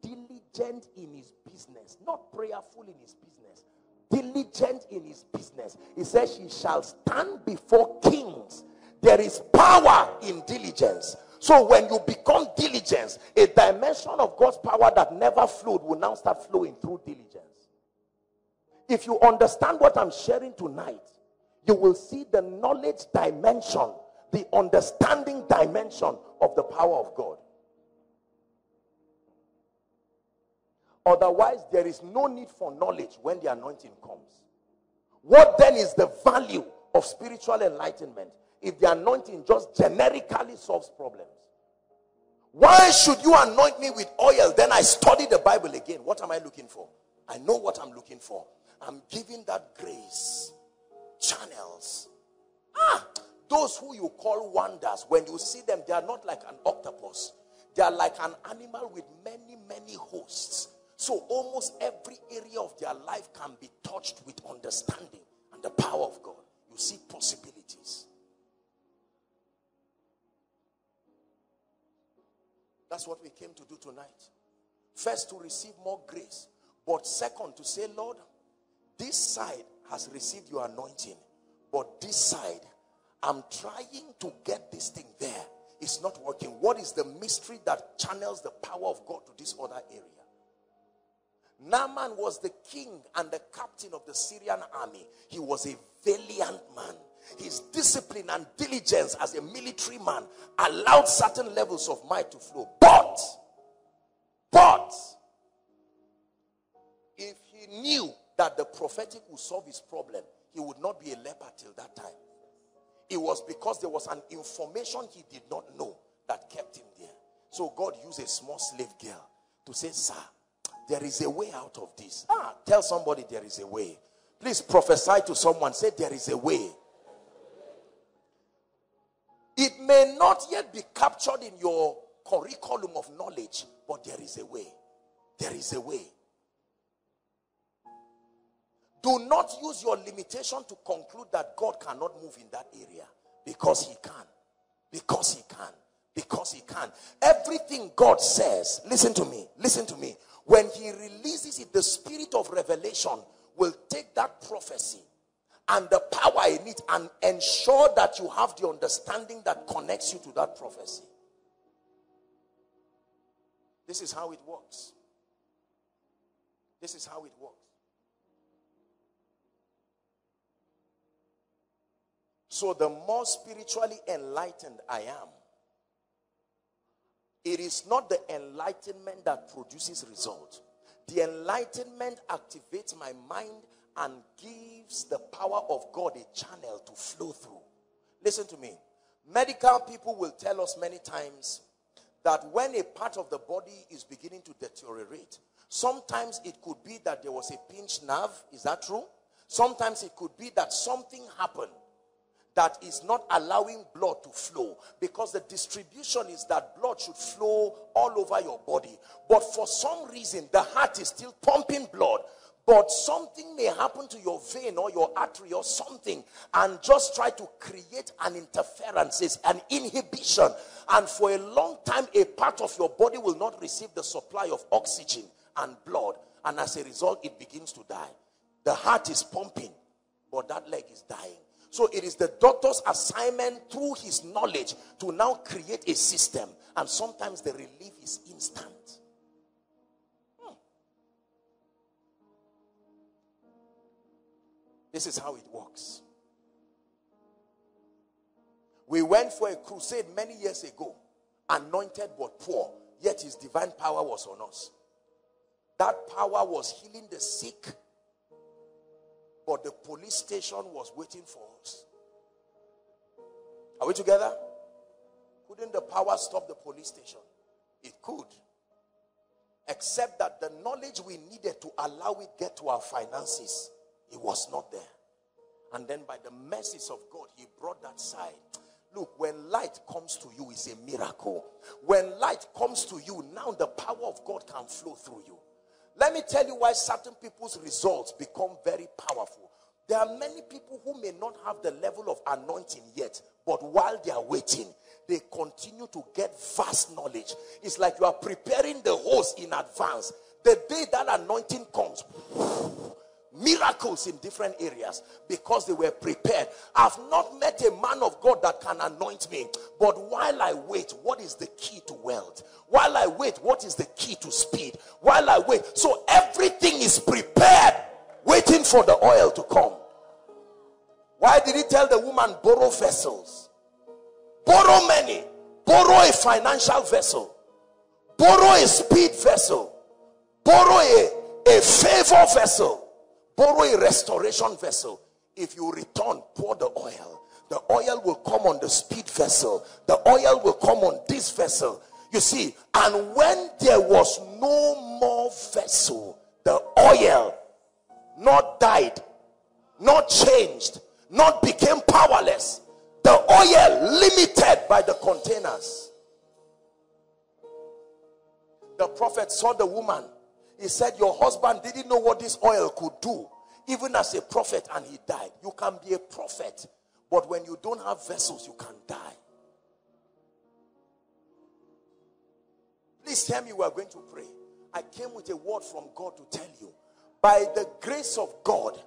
diligent in his business, not prayerful in his business, diligent in his business? He says, she shall stand before kings. There is power in diligence. So when you become diligent, a dimension of God's power that never flowed will now start flowing through diligence. If you understand what I'm sharing tonight, you will see the knowledge dimension, the understanding dimension of the power of God. Otherwise, there is no need for knowledge when the anointing comes. What then is the value of spiritual enlightenment if the anointing just generically solves problems? Why should you anoint me with oil? Then I study the Bible again. What am I looking for? I know what I'm looking for. I'm giving that grace. Channels. Those who you call wonders, when you see them, they are not like an octopus. They are like an animal with many, many hosts. So almost every area of their life can be touched with understanding and the power of God. You see possibilities. That's what we came to do tonight. First, to receive more grace. But second, to say, Lord, this side has received your anointing, but this side, I'm trying to get this thing there. It's not working. What is the mystery that channels the power of God to this other area? Naaman was the king and the captain of the Syrian army. He was a valiant man. His discipline and diligence as a military man allowed certain levels of might to flow. But, if he knew that the prophetic would solve his problem, he would not be a leper till that time. It was because there was an information he did not know that kept him there. So God used a small slave girl to say, sir, there is a way out of this. Tell somebody there is a way. Please prophesy to someone. Say there is a way. It may not yet be captured in your curriculum of knowledge, but there is a way. There is a way. Do not use your limitation to conclude that God cannot move in that area. Because he can. Because he can. Because he can. Everything God says, listen to me, listen to me. When he releases it, the spirit of revelation will take that prophecy and the power in it and ensure that you have the understanding that connects you to that prophecy. This is how it works. This is how it works. So the more spiritually enlightened I am, it is not the enlightenment that produces result. The enlightenment activates my mind and gives the power of God a channel to flow through. Listen to me. Medical people will tell us many times that when a part of the body is beginning to deteriorate, sometimes it could be that there was a pinched nerve. Is that true? Sometimes it could be that something happened that is not allowing blood to flow, because the distribution is that blood should flow all over your body. But for some reason, the heart is still pumping blood, but something may happen to your vein or your artery or something and just try to create an interference, an inhibition. And for a long time, a part of your body will not receive the supply of oxygen and blood. And as a result, it begins to die. The heart is pumping, but that leg is dying. So it is the doctor's assignment through his knowledge to now create a system. And sometimes the relief is instant. This is how it works. We went for a crusade many years ago. Anointed but poor. Yet his divine power was on us. That power was healing the sick. But the police station was waiting for us. Are we together? Couldn't the power stop the police station? It could. Except that the knowledge we needed to allow it get to our finances, it was not there. And then by the mercies of God, he brought that side. Look, when light comes to you, it's a miracle. When light comes to you, now the power of God can flow through you. Let me tell you why certain people's results become very powerful. There are many people who may not have the level of anointing yet, but while they are waiting, they continue to get vast knowledge. It's like you are preparing the host in advance. The day that anointing comes, miracles in different areas, because they were prepared. I've not met a man of God that can anoint me, but while I wait, what is the key to wealth? While I wait, what is the key to speed? While I wait, so everything is prepared, waiting for the oil to come. Why did he tell the woman, borrow vessels? Borrow many. Borrow a financial vessel. Borrow a speed vessel. Borrow a favor vessel. Borrow a restoration vessel. If you return, pour the oil. The oil will come on the speed vessel. The oil will come on this vessel. You see, and when there was no more vessel, the oil not died, not changed, not became powerless. The oil limited by the containers. The prophet saw the woman. He said, your husband didn't know what this oil could do, even as a prophet, and he died. You can be a prophet, but when you don't have vessels, you can die. Please tell me we are going to pray. I came with a word from God to tell you. By the grace of God,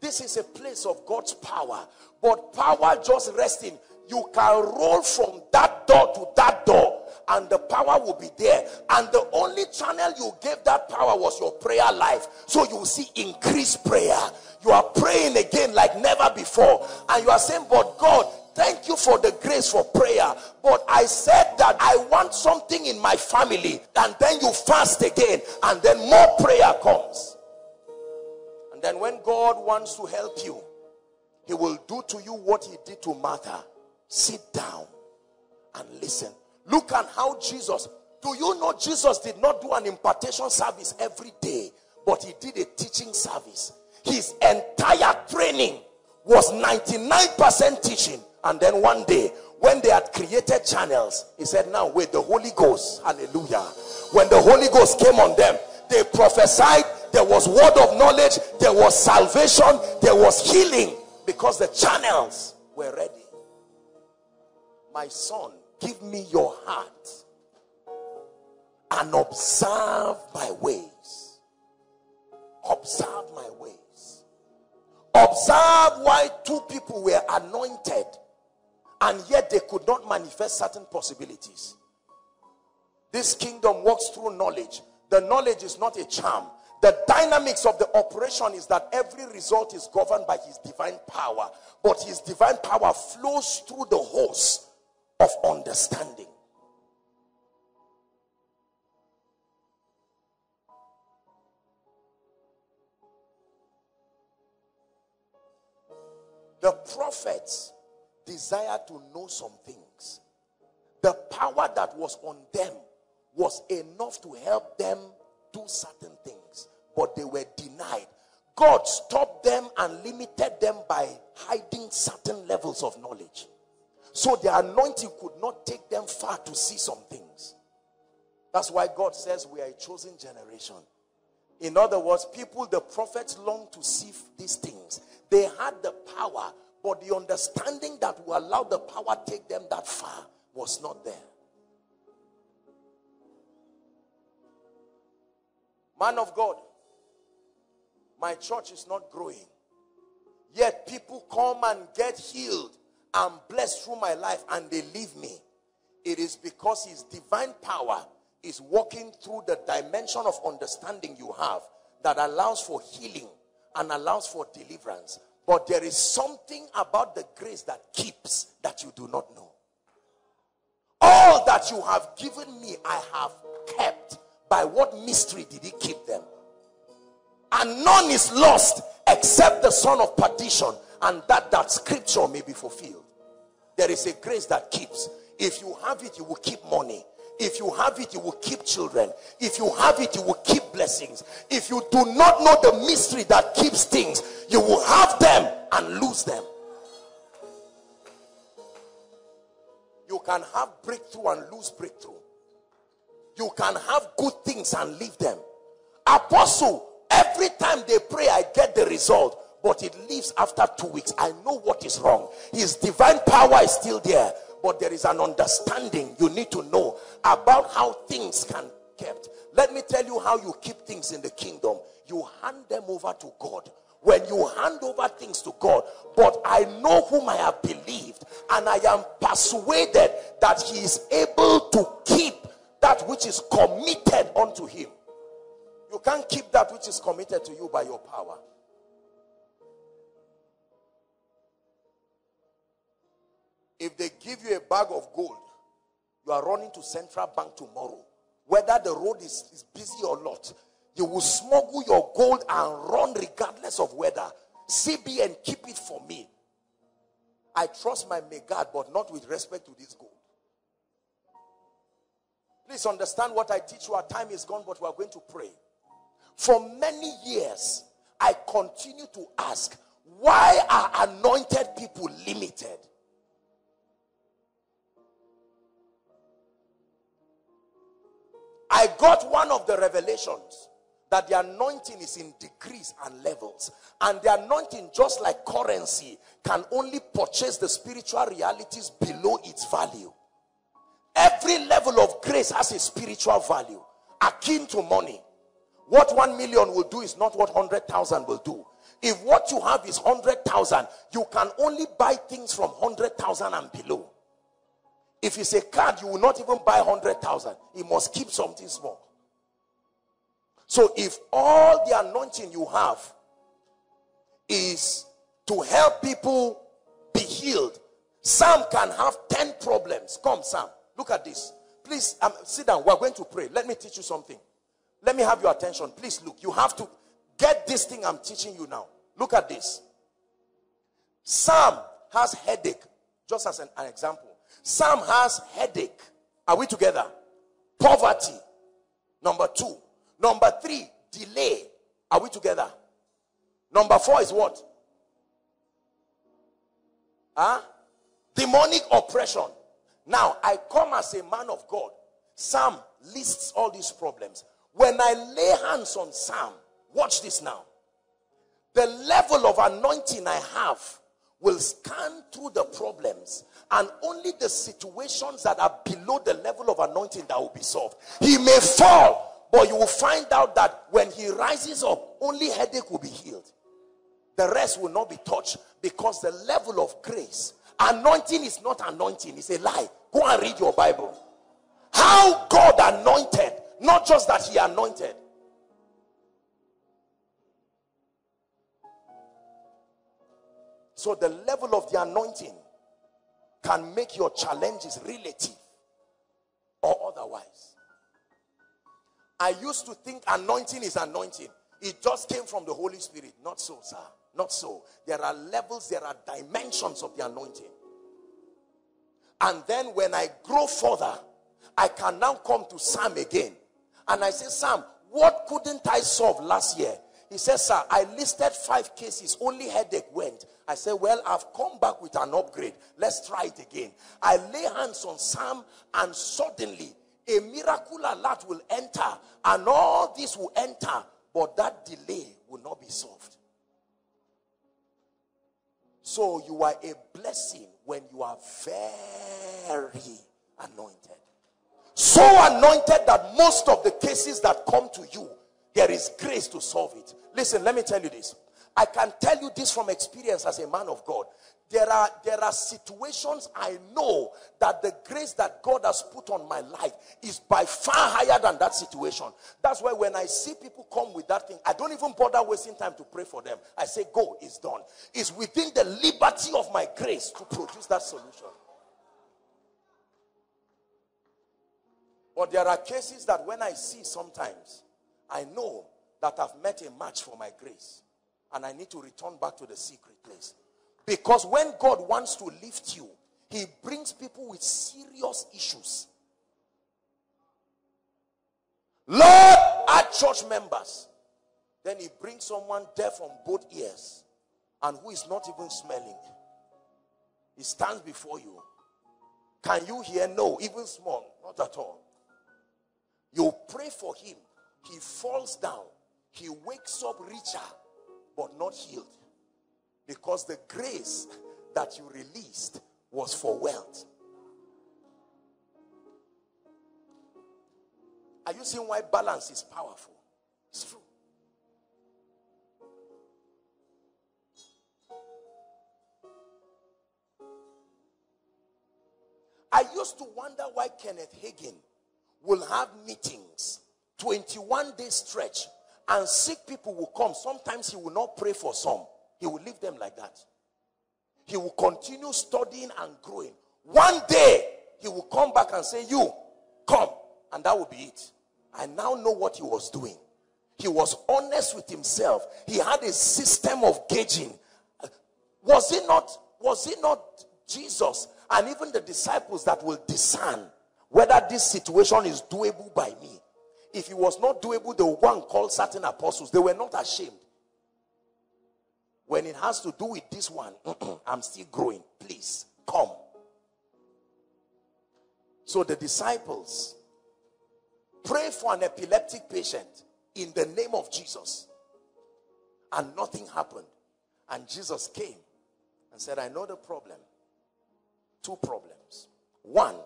this is a place of God's power. But power just resting. You can roll from that door to that door, and the power will be there. And the only channel you gave that power was your prayer life. So you will see increased prayer. You are praying again like never before. And you are saying, but God, thank you for the grace for prayer. But I said that I want something in my family. And then you fast again. And then more prayer comes. And then when God wants to help you, he will do to you what he did to Martha. Sit down and listen. Look at how Jesus, do you know Jesus did not do an impartation service every day, but he did a teaching service. His entire training was 99% teaching. And then one day, when they had created channels, he said, now with the Holy Ghost, hallelujah. When the Holy Ghost came on them, they prophesied, there was word of knowledge, there was salvation, there was healing, because the channels were ready. My son, give me your heart and observe my ways. Observe my ways. Observe why two people were anointed and yet they could not manifest certain possibilities. This kingdom works through knowledge. The knowledge is not a charm. The dynamics of the operation is that every result is governed by his divine power. But his divine power flows through the host of understanding. The prophets desired to know some things. The power that was on them was enough to help them do certain things, but they were denied. God stopped them and limited them by hiding certain levels of knowledge. So the anointing could not take them far to see some things. That's why God says we are a chosen generation. In other words, people, the prophets longed to see these things. They had the power, but the understanding that will allow the power to take them that far was not there. Man of God, my church is not growing. Yet people come and get healed and blessed through my life and they leave me. It is because his divine power is walking through the dimension of understanding you have that allows for healing and allows for deliverance. But there is something about the grace that keeps that you do not know. All that you have given me, I have kept. By what mystery did he keep them? And none is lost except the son of perdition, and that scripture may be fulfilled. There is a grace that keeps. If you have it, you will keep money. If you have it, you will keep children. If you have it, you will keep blessings. If you do not know the mystery that keeps things, you will have them and lose them. You can have breakthrough and lose breakthrough. You can have good things and leave them. Apostle, every time they pray, I get the result. But it leaves after 2 weeks. I know what is wrong. His divine power is still there. But there is an understanding you need to know about how things can be kept. Let me tell you how you keep things in the kingdom. You hand them over to God. When you hand over things to God, but I know whom I have believed, and I am persuaded that he is able to keep that which is committed unto him. You can't keep that which is committed to you by your power. If they give you a bag of gold, you are running to Central Bank tomorrow. Whether the road is busy or not, you will smuggle your gold and run regardless of weather. CBN, keep it for me. I trust my Megad, but not with respect to this gold. Please understand what I teach you. Our time is gone, but we are going to pray. For many years, I continue to ask, why are anointed people limited? I got one of the revelations that the anointing is in degrees and levels. And the anointing, just like currency, can only purchase the spiritual realities below its value. Every level of grace has a spiritual value, akin to money. What 1 million will do is not what 100,000 will do. If what you have is 100,000, you can only buy things from 100,000 and below. If it's a card, you will not even buy 100,000. You must keep something small. So if all the anointing you have is to help people be healed, Sam can have 10 problems. Come, Sam, look at this. Please, sit down. We're going to pray. Let me teach you something. Let me have your attention. Please look. You have to get this thing I'm teaching you now. Look at this. Sam has headache, just as an example. Sam has headache. Are we together? Poverty. Number 2. Number 3, delay. Are we together? Number 4 is what? Demonic oppression. Now, I come as a man of God. Sam lists all these problems. When I lay hands on Sam, watch this now. The level of anointing I have will scan through the problems, and only the situations that are below the level of anointing that will be solved. He may fall, but you will find out that when he rises up, only headache will be healed. The rest will not be touched because the level of grace. Anointing is not anointing. It's a lie. Go and read your Bible. How God anointed, not just that he anointed. So the level of the anointing can make your challenges relative or otherwise. I used to think anointing is anointing. It just came from the Holy Spirit. Not so, sir. Not so. There are levels, there are dimensions of the anointing. And then when I grow further, I can now come to Sam again. And I say, Sam, what couldn't I solve last year? He says, sir, I listed 5 cases, only headache went. I said, well, I've come back with an upgrade. Let's try it again. I lay hands on Sam, and suddenly a miracle alert will enter, and all this will enter, but that delay will not be solved. So you are a blessing when you are very anointed. So anointed that most of the cases that come to you, There is grace to solve it. Listen, let me tell you this. I can tell you this from experience as a man of God. There are situations I know that the grace that God has put on my life is by far higher than that situation. That's why when I see people come with that thing, I don't even bother wasting time to pray for them. I say, go, it's done. It's within the liberty of my grace to produce that solution. But there are cases that when I see sometimes, I know that I've met a match for my grace. And I need to return back to the secret place. Because when God wants to lift you, he brings people with serious issues. Lord, our church members. Then he brings someone deaf on both ears and who is not even smelling. He stands before you. Can you hear? No, even small, not at all. You pray for him. He falls down. He wakes up richer, but not healed. Because the grace that you released was for wealth. Are you seeing why balance is powerful? It's true. I used to wonder why Kenneth Hagin will have meetings, 21-day stretch, and sick people will come. Sometimes he will not pray for some. He will leave them like that. He will continue studying and growing. One day, he will come back and say, you, come. And that will be it. I now know what he was doing. He was honest with himself. He had a system of gauging. Was it not Jesus and even the disciples that will discern whether this situation is doable by me? If it was not doable, they would go and call certain apostles. They were not ashamed. When it has to do with this one, I'm still growing. Please, come. So the disciples pray for an epileptic patient in the name of Jesus. And nothing happened. And Jesus came and said, I know the problem. Two problems. One,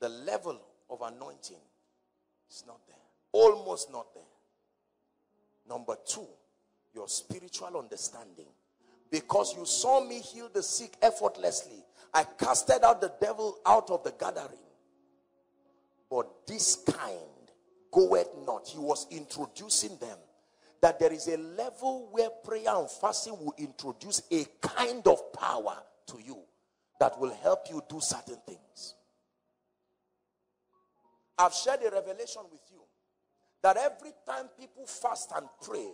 the level of anointing is not there. Almost not there. Number two, your spiritual understanding. Because you saw me heal the sick effortlessly. I casted out the devil out of the gathering. But this kind goeth not. He was introducing them. That there is a level where prayer and fasting will introduce a kind of power to you that will help you do certain things. I've shared a revelation with you that every time people fast and pray,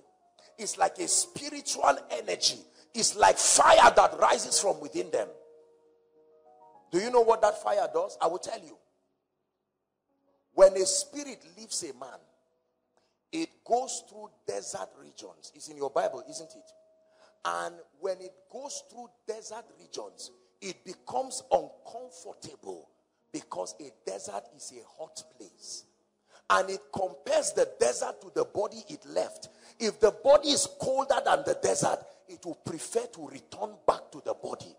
it's like a spiritual energy. It's like fire that rises from within them. Do you know what that fire does? I will tell you. When a spirit leaves a man, it goes through desert regions. It's in your Bible, isn't it? And when it goes through desert regions, it becomes uncomfortable because a desert is a hot place. And it compares the desert to the body it left. If the body is colder than the desert, it will prefer to return back to the body.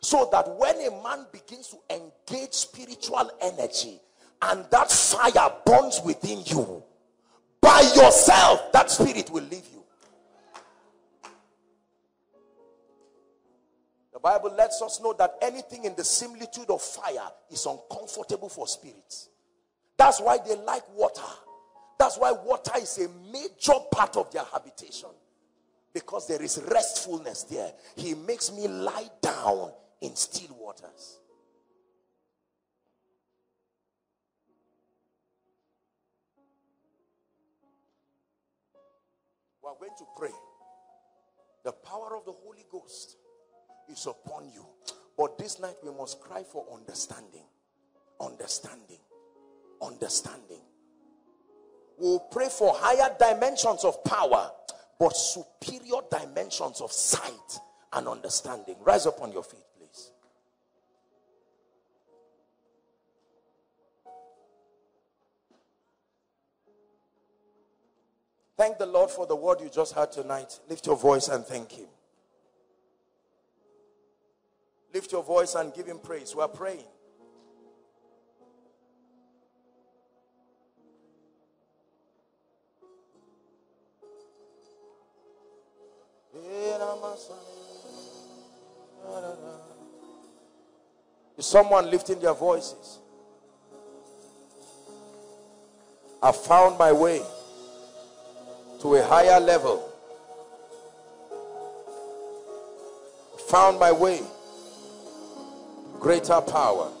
So that when a man begins to engage spiritual energy and that fire burns within you, by yourself, that spirit will leave you. The Bible lets us know that anything in the similitude of fire is uncomfortable for spirits. That's why they like water. That's why water is a major part of their habitation. Because there is restfulness there. He makes me lie down in still waters. We are going to pray. The power of the Holy Ghost is upon you. But this night we must cry for understanding. Understanding. Understanding. We'll pray for higher dimensions of power, but superior dimensions of sight and understanding. Rise up on your feet, please. Thank the Lord for the word you just heard tonight. Lift your voice and thank him. Lift your voice and give him praise. We are praying. Is someone lifting their voices? I found my way to a higher level. Found my way. Greater power.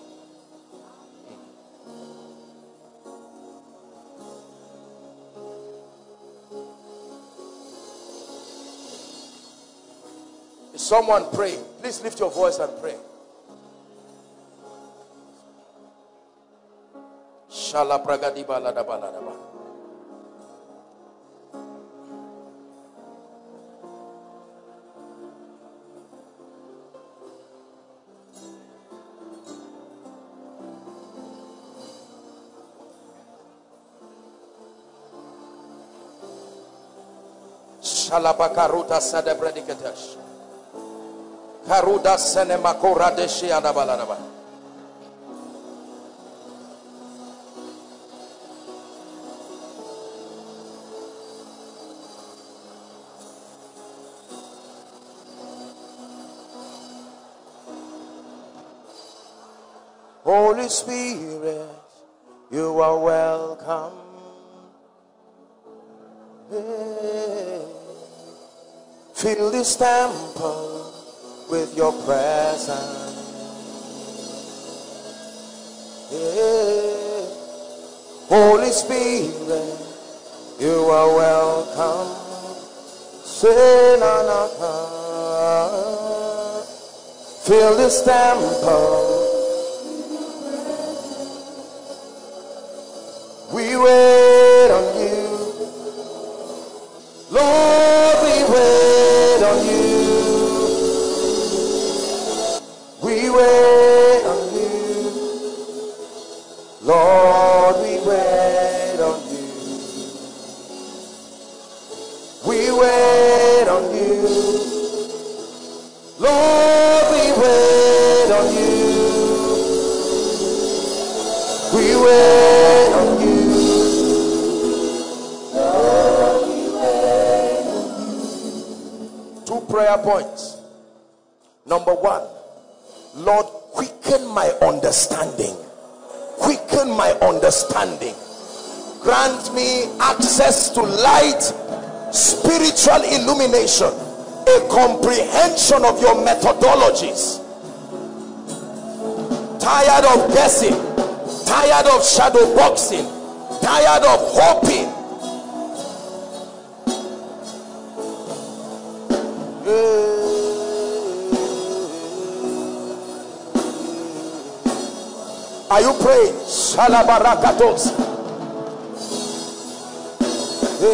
If someone pray, please lift your voice and pray. Shala pragadiba ladaba ladaba. Alabakaruta sade prediketesh karuda sene makora deshi anabalanaba Holy Spirit, you are welcome. Hey. Fill this temple with your presence. Yeah. Holy Spirit, you are welcome. Fill this temple. We wait on you, Lord. We wait. We wait on you, Lord, we wait on you. We wait on you, Lord, we wait on you. We wait on you, Lord, we wait on you. 2 prayer points. Number 1. Lord, quicken my understanding. Quicken my understanding. Grant me access to light, spiritual illumination, a comprehension of your methodologies. Tired of guessing, tired of shadow boxing, tired of hoping. Are you praying? Shalabarakatos. We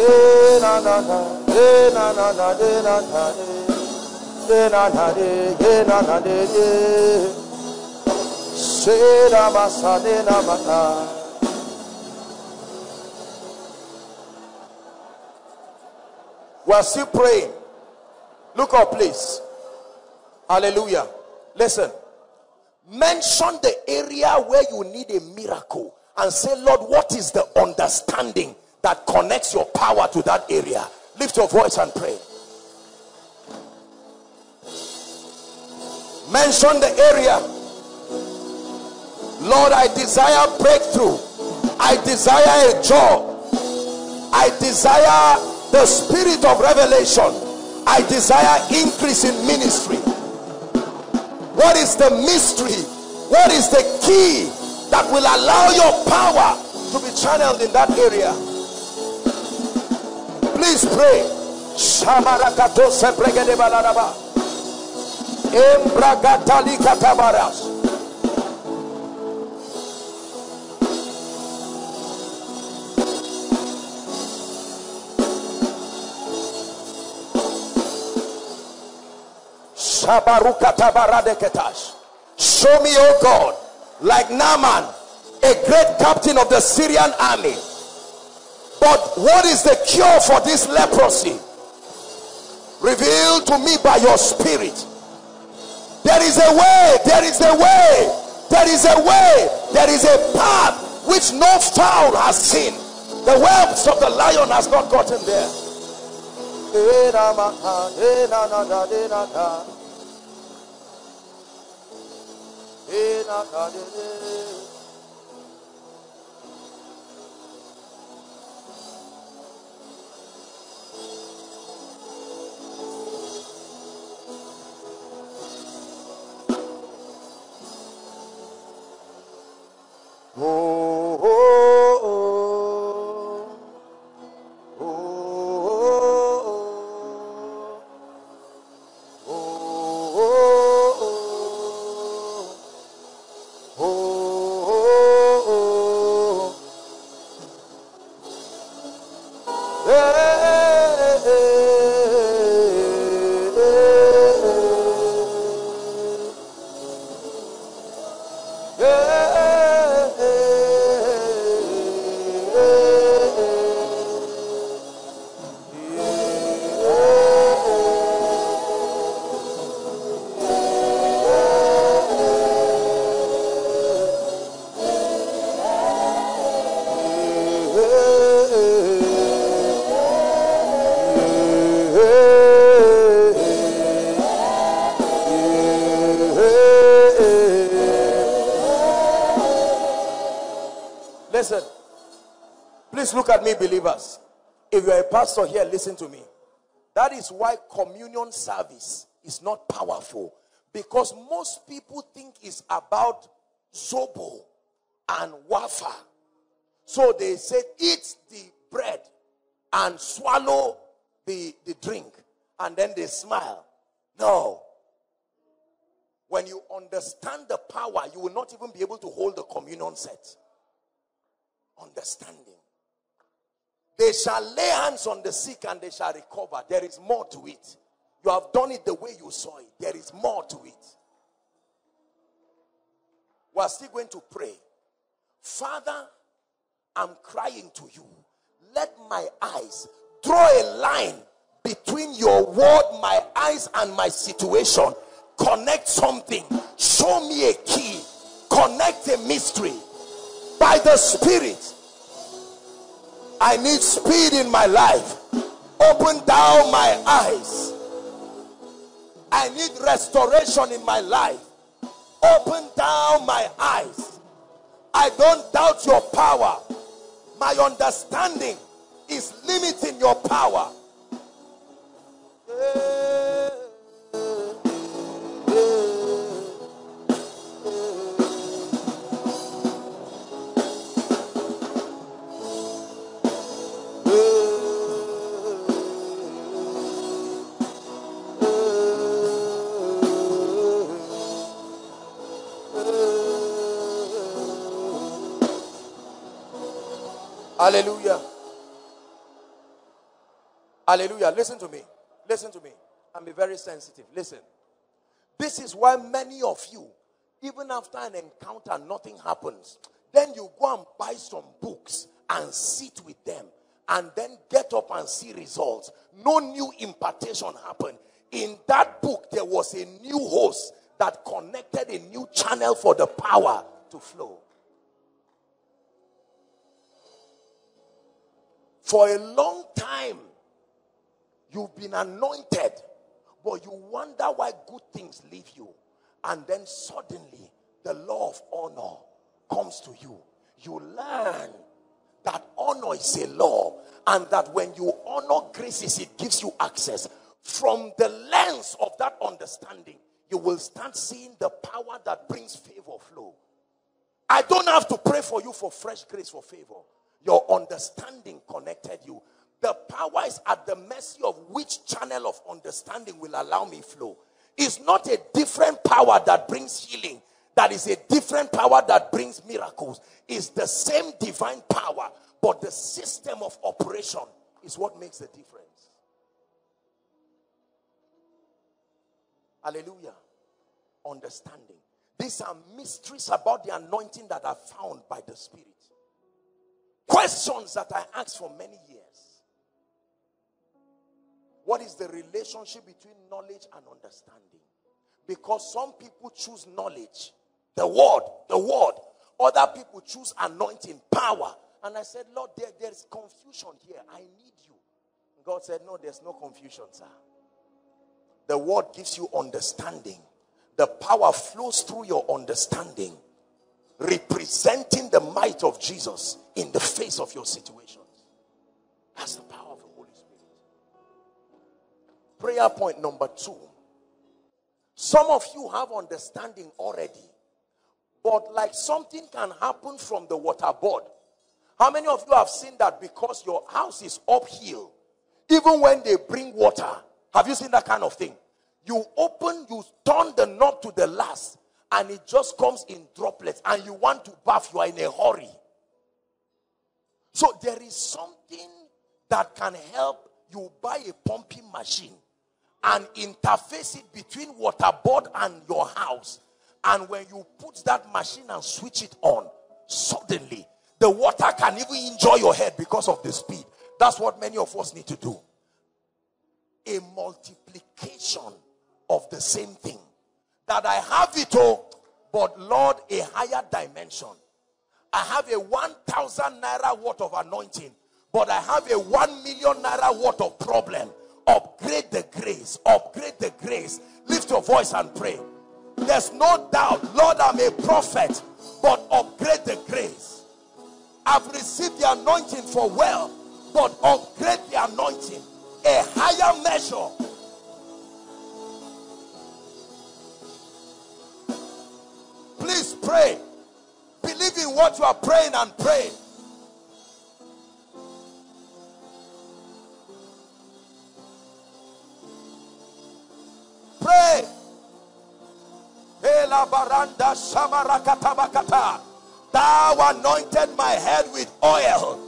are still praying. Look up, please. Hallelujah. Listen. Mention the area where you need a miracle and say, Lord, what is the understanding that connects your power to that area? Lift your voice and pray. Mention the area. Lord, I desire breakthrough. I desire a job. I desire the spirit of revelation. I desire increase in ministry. What is the mystery? What is the key that will allow your power to be channeled in that area? Please pray. Show me, oh God, like Naaman, a great captain of the Syrian army. But what is the cure for this leprosy? Reveal to me by your spirit. There is a way, there is a way, there is a way, there is a path which no fowl has seen. The whelps of the lion has not gotten there. It Listen, please look at me, believers. If you are a pastor here, listen to me. That is why communion service is not powerful, because most people think it's about zobo and wafer. So they say, eat the bread and swallow the drink, and then they smile. No. When you understand the power, you will not even be able to hold the communion set. Understanding. They shall lay hands on the sick and they shall recover. There is more to it. You have done it the way you saw it. There is more to it. We are still going to pray. Father, I'm crying to you. Let my eyes draw a line between your word, my eyes, and my situation. Connect something. Show me a key. Connect a mystery. By the Spirit, I need speed in my life. Open down my eyes. I need restoration in my life. Open down my eyes. I don't doubt your power. My understanding is limiting your power. Hallelujah. Hallelujah. Listen to me. Listen to me. I'm very sensitive. Listen. This is why many of you, even after an encounter, nothing happens. Then you go and buy some books and sit with them. And then get up and see results. No new impartation happened. In that book, there was a new host that connected a new channel for the power to flow. For a long time, you've been anointed, but you wonder why good things leave you. And then suddenly, the law of honor comes to you. You learn that honor is a law, and that when you honor graces, it gives you access. From the lens of that understanding, you will start seeing the power that brings favor flow. I don't have to pray for you for fresh grace for favor. Your understanding connected you. The power is at the mercy of which channel of understanding will allow me flow. It's not a different power that brings healing. That is a different power that brings miracles. It's the same divine power, but the system of operation is what makes the difference. Hallelujah. Understanding. These are mysteries about the anointing that are found by the Spirit. Questions that I asked for many years. What is the relationship between knowledge and understanding? Because some people choose knowledge, the word. Other people choose anointing, power. And I said, Lord, there's confusion here. I need you. And God said, no, there's no confusion, sir. The word gives you understanding. The power flows through your understanding. representing the might of Jesus in the face of your situations. That's the power of the Holy Spirit. Prayer point number 2. Some of you have understanding already, but like something can happen from the water board. How many of you have seen that because your house is uphill, even when they bring water, have you seen that kind of thing? You open, you turn the knob to the last, and it just comes in droplets, and you want to bath, you are in a hurry. So there is something that can help you. Buy a pumping machine and interface it between water board and your house. And when you put that machine and switch it on, suddenly the water can even enjoy your head because of the speed. That's what many of us need to do. A multiplication of the same thing. That I have it all, but Lord, a higher dimension. I have a 1,000 naira worth of anointing, but I have a 1 million naira worth of problem. Upgrade the grace. Upgrade the grace. Lift your voice and pray. There's no doubt, Lord, I'm a prophet, but upgrade the grace. I've received the anointing for wealth, but upgrade the anointing. A higher measure. Please pray. Believe in what you are praying and pray. Pray. Thou anointed my head with oil.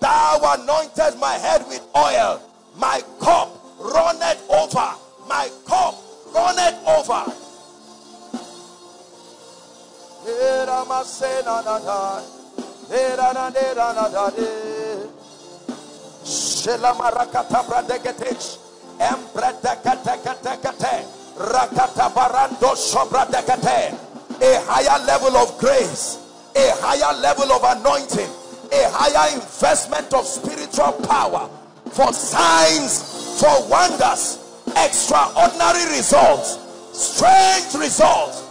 Thou anointed my head with oil. My cup runneth over. My cup runneth over. A higher level of grace, a higher level of anointing, a higher investment of spiritual power for signs, for wonders, extraordinary results, strange results.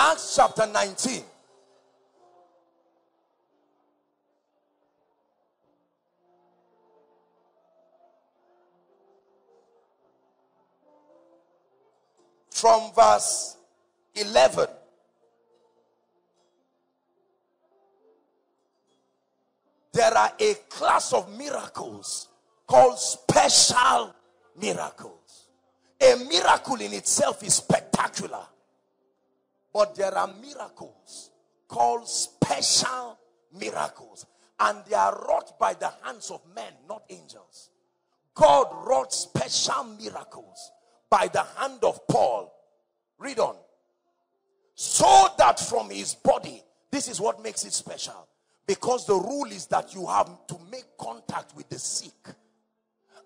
Acts chapter 19. From verse 11. There are a class of miracles called special miracles. A miracle in itself is spectacular. But there are miracles called special miracles. And they are wrought by the hands of men, not angels. God wrought special miracles by the hand of Paul. Read on. So that from his body, this is what makes it special. Because the rule is that you have to make contact with the sick.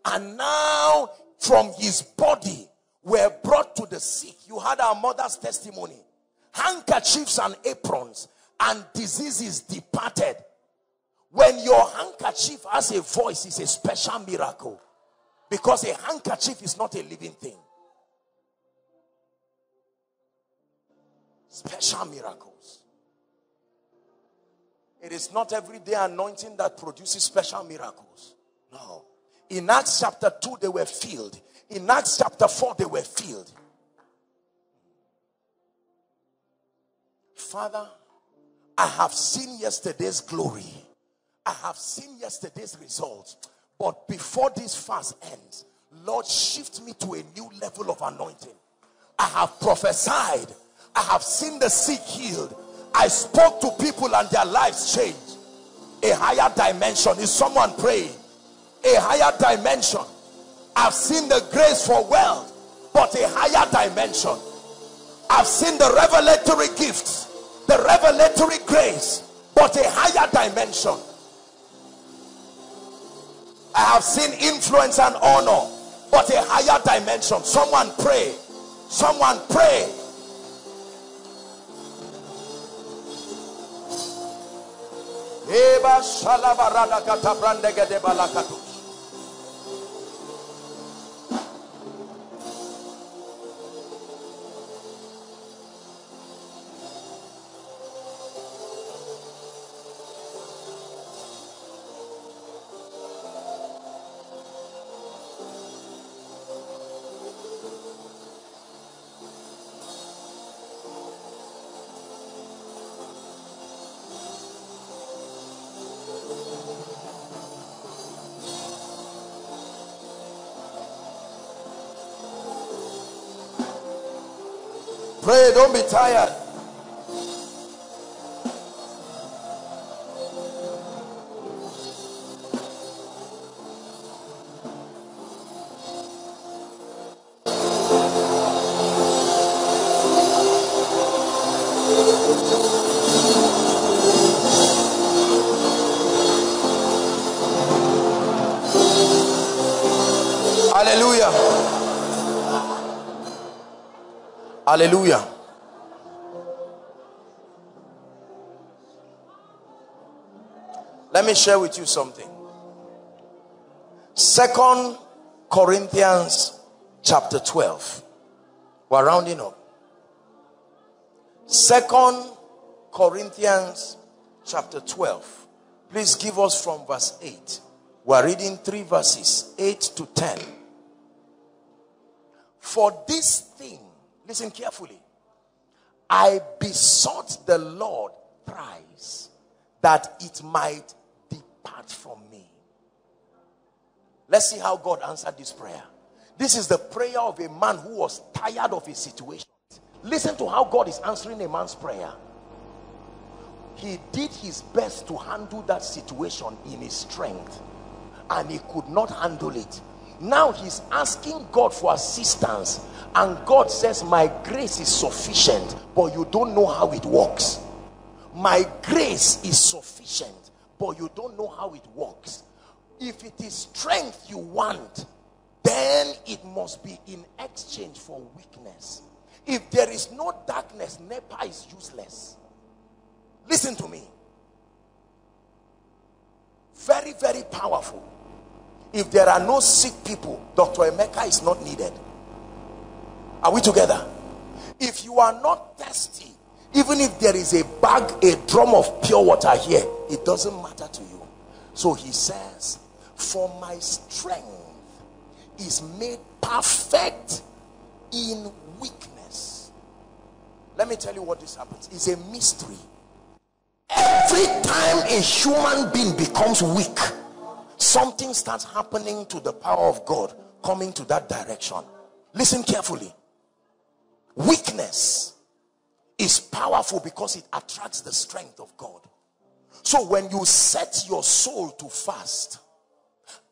And now from his body were brought to the sick. You had our mother's testimony. Handkerchiefs and aprons and diseases departed. When your handkerchief has a voice, it's a special miracle. Because a handkerchief is not a living thing. Special miracles. It is not everyday anointing that produces special miracles. No. In Acts chapter 2, they were filled. In Acts chapter 4, they were filled. Father, I have seen yesterday's glory. I have seen yesterday's results. But before this fast ends, Lord, shift me to a new level of anointing. I have prophesied. I have seen the sick healed. I spoke to people and their lives changed. A higher dimension. Is someone praying? A higher dimension. I've seen the grace for wealth, but a higher dimension. I've seen the revelatory gifts, the revelatory grace, but a higher dimension. I have seen influence and honor, but a higher dimension. Someone pray. Someone pray. Pray, don't be tired. Hallelujah. Let me share with you something. 2 Corinthians chapter 12. We're rounding up. 2 Corinthians chapter 12. Please give us from verse 8. We're reading 3 verses, 8 to 10. For this thing, listen carefully, I besought the Lord thrice that it might depart from me. Let's see how God answered this prayer. This is the prayer of a man who was tired of his situation. Listen to how God is answering a man's prayer. He did his best to handle that situation in his strength, and he could not handle it. Now he's asking God for assistance, and God says, my grace is sufficient, but you don't know how it works. My grace is sufficient, but you don't know how it works. If it is strength you want, then it must be in exchange for weakness. If there is no darkness, Nepa is useless. Listen to me. Very, very powerful. If there are no sick people, Dr. Emeka is not needed. Are we together? If you are not thirsty, even if there is a bag, a drum of pure water here, it doesn't matter to you. So he says, for my strength is made perfect in weakness. Let me tell you what this happens. It's a mystery. Every time a human being becomes weak, something starts happening to the power of God coming to that direction. Listen carefully. Weakness is powerful because it attracts the strength of God. So when you set your soul to fast,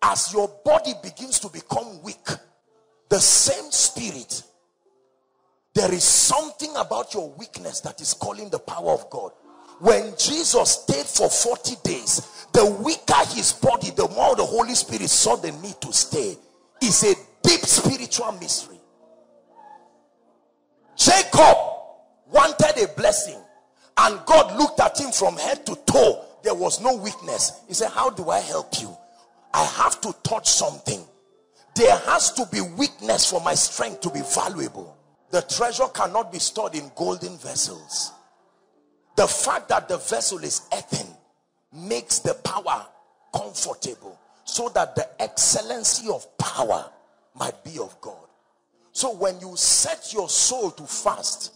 as your body begins to become weak, the same spirit, there is something about your weakness that is calling the power of God. When Jesus stayed for 40 days, the weaker his body, the more the Holy Spirit saw the need to stay. It's a deep spiritual mystery. Jacob wanted a blessing, and God looked at him from head to toe. There was no weakness. He said, how do I help you? I have to touch something. There has to be weakness for my strength to be valuable. The treasure cannot be stored in golden vessels. The fact that the vessel is earthen makes the power comfortable, so that the excellency of power might be of God. So when you set your soul to fast,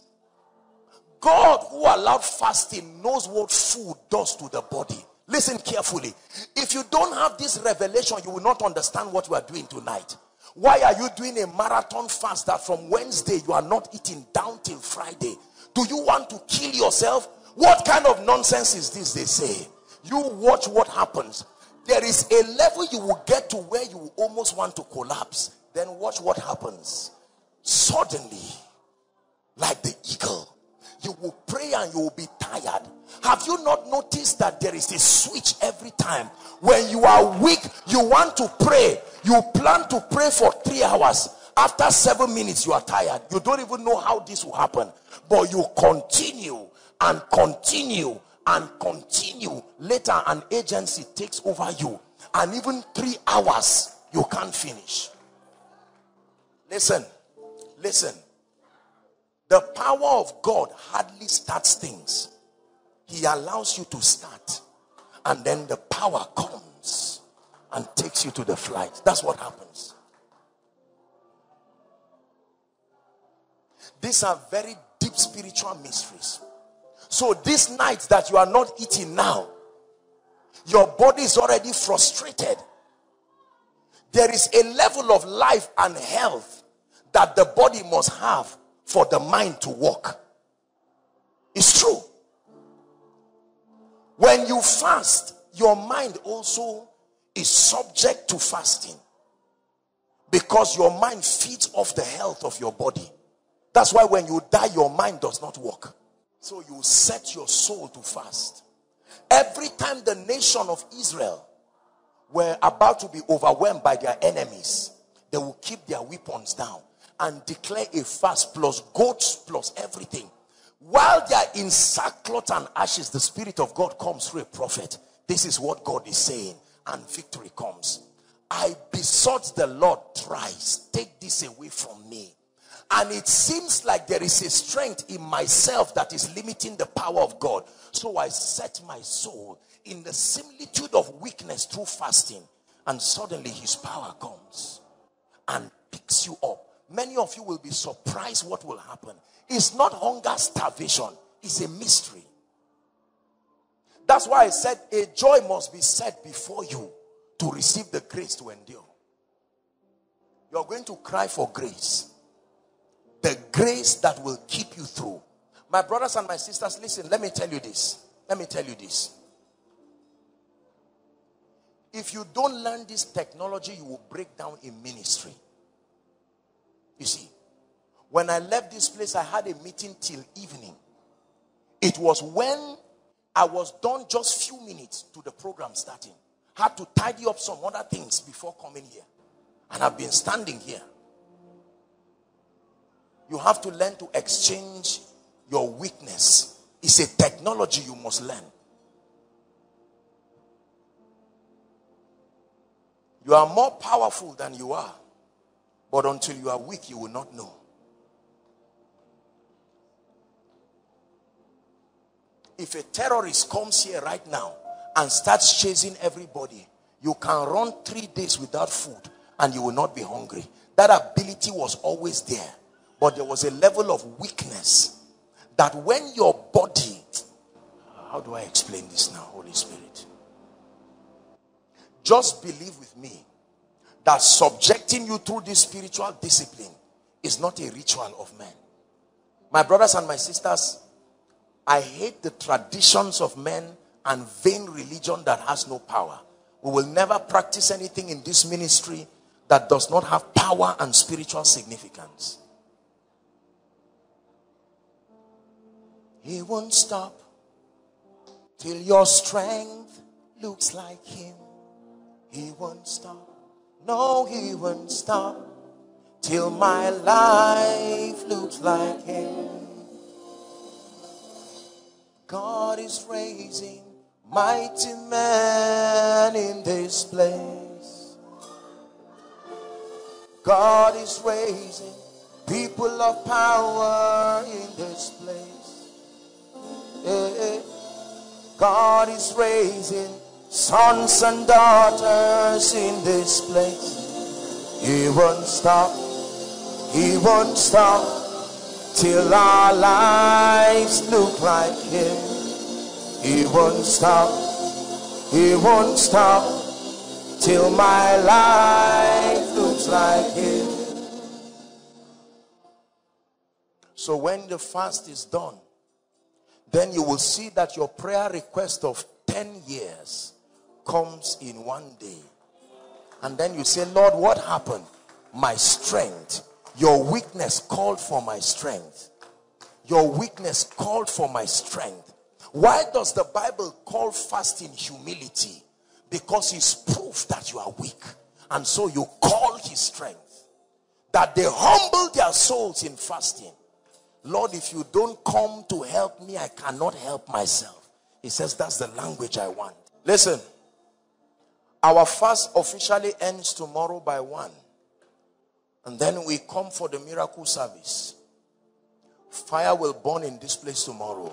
God, who allowed fasting, knows what food does to the body. Listen carefully. If you don't have this revelation, you will not understand what you are doing tonight. Why are you doing a marathon fast that from Wednesday you are not eating down till Friday? Do you want to kill yourself? What kind of nonsense is this they say? You watch what happens. There is a level you will get to where you will almost want to collapse. Then watch what happens. Suddenly, like the eagle, you will pray pray and you will be tired. Have you not noticed that there is a switch every time? When you are weak, you want to pray. You plan to pray for 3 hours. After 7 minutes, you are tired. You don't even know how this will happen. But you continue and continue and continue. Later, an agency takes over you. And even 3 hours, you can't finish. Listen, listen. The power of God hardly starts things. He allows you to start. And then the power comes and takes you to the flight. That's what happens. These are very deep spiritual mysteries. So this night that you are not eating now, your body is already frustrated. There is a level of life and health that the body must have for the mind to work. It's true. When you fast, your mind also is subject to fasting, because your mind feeds off the health of your body. That's why when you die, your mind does not work. So you set your soul to fast. Every time the nation of Israel were about to be overwhelmed by their enemies, they will keep their weapons down and declare a fast, plus goats, plus everything. While they are in sackcloth and ashes, the Spirit of God comes through a prophet. This is what God is saying, and victory comes. I besought the Lord thrice, take this away from me. And it seems like there is a strength in myself that is limiting the power of God. So I set my soul in the similitude of weakness through fasting. And suddenly his power comes and picks you up. Many of you will be surprised what will happen. It's not hunger, starvation. It's a mystery. That's why I said a joy must be set before you to receive the grace to endure. You're going to cry for grace. The grace that will keep you through. My brothers and my sisters, listen, let me tell you this. Let me tell you this. If you don't learn this technology, you will break down in ministry. You see, when I left this place, I had a meeting till evening. It was when I was done just few minutes to the program starting. Had to tidy up some other things before coming here. And I've been standing here. You have to learn to exchange your weakness. It's a technology you must learn. You are more powerful than you are, but until you are weak, you will not know. If a terrorist comes here right now and starts chasing everybody, you can run 3 days without food and you will not be hungry. That ability was always there. But there was a level of weakness that when your body, how do I explain this now, Holy Spirit? Just believe with me that subjecting you through this spiritual discipline is not a ritual of men. My brothers and my sisters, I hate the traditions of men and vain religion that has no power. We will never practice anything in this ministry that does not have power and spiritual significance. He won't stop till your strength looks like him. He won't stop. No, he won't stop till my life looks like him. God is raising mighty men in this place. God is raising people of power in this place. God is raising sons and daughters in this place. He won't stop. He won't stop till our lives look like him. He won't stop. He won't stop till my life looks like him. So when the fast is done, then you will see that your prayer request of 10 years comes in one day. And then you say, Lord, what happened? My strength. Your weakness called for my strength. Your weakness called for my strength. Why does the Bible call fasting humility? Because it's proof that you are weak. And so you call his strength. That they humble their souls in fasting. Lord, if you don't come to help me, I cannot help myself. He says that's the language I want. Listen. Our fast officially ends tomorrow by 1. And then we come for the miracle service. Fire will burn in this place tomorrow.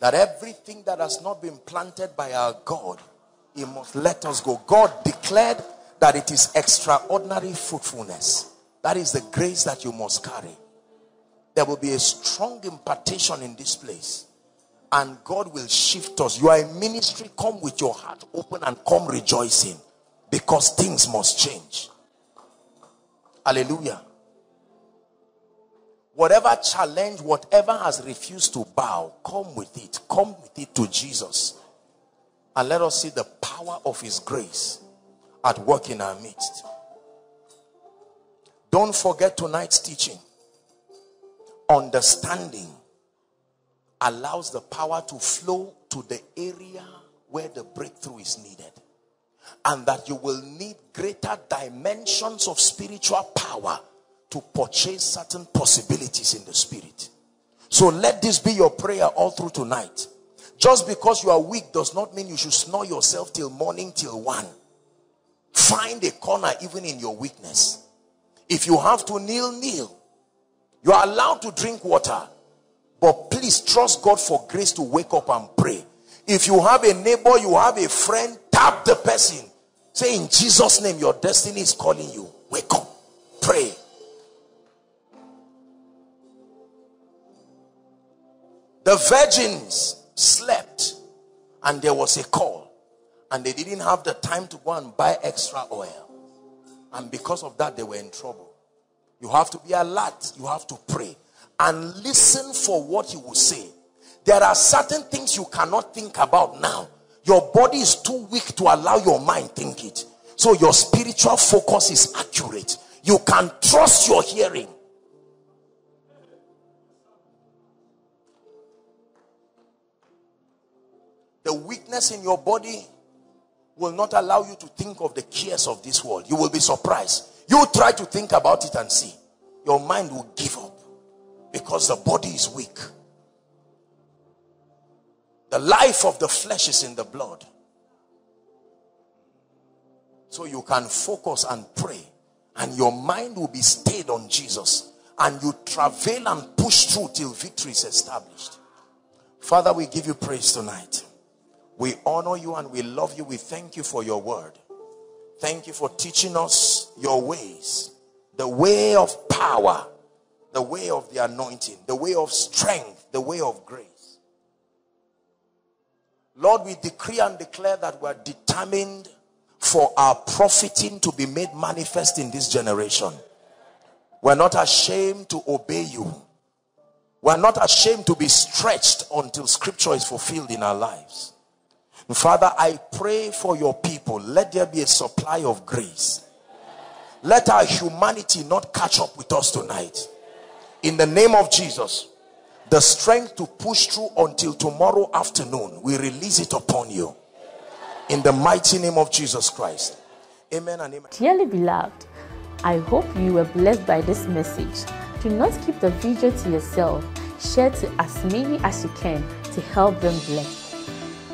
That everything that has not been planted by our God, he must let us go. God declared that it is extraordinary fruitfulness. That is the grace that you must carry. There will be a strong impartation in this place. And God will shift us. You are in ministry. Come with your heart open and come rejoicing. Because things must change. Hallelujah. Whatever challenge, whatever has refused to bow, come with it. Come with it to Jesus. And let us see the power of his grace at work in our midst. Don't forget tonight's teaching. Understanding allows the power to flow to the area where the breakthrough is needed. And that you will need greater dimensions of spiritual power to purchase certain possibilities in the spirit. So let this be your prayer all through tonight. Just because you are weak does not mean you should snore yourself till morning, till 1. Find a corner even in your weakness. If you have to kneel, kneel. You are allowed to drink water. But please trust God for grace to wake up and pray. If you have a neighbor, you have a friend, tap the person. Say, in Jesus' name, your destiny is calling you. Wake up. Pray. The virgins slept and there was a call. And they didn't have the time to go and buy extra oil. And because of that, they were in trouble. You have to be alert. You have to pray. And listen for what he will say. There are certain things you cannot think about now. Your body is too weak to allow your mind think it. So your spiritual focus is accurate. You can trust your hearing. The weakness in your body will not allow you to think of the cares of this world. You will be surprised. You try to think about it and see. Your mind will give up because the body is weak. The life of the flesh is in the blood. So you can focus and pray. And your mind will be stayed on Jesus. And you travail and push through till victory is established. Father, we give you praise tonight. We honor you and we love you. We thank you for your word. Thank you for teaching us your ways. The way of power. The way of the anointing. The way of strength. The way of grace. Lord, we decree and declare that we are determined for our profiting to be made manifest in this generation. We're not ashamed to obey you. We're not ashamed to be stretched until scripture is fulfilled in our lives. And Father, I pray for your people. Let there be a supply of grace. Let our humanity not catch up with us tonight. In the name of Jesus. The strength to push through until tomorrow afternoon. We release it upon you. In the mighty name of Jesus Christ. Amen and amen. Dearly beloved, I hope you were blessed by this message. Do not keep the video to yourself. Share to as many as you can to help them bless.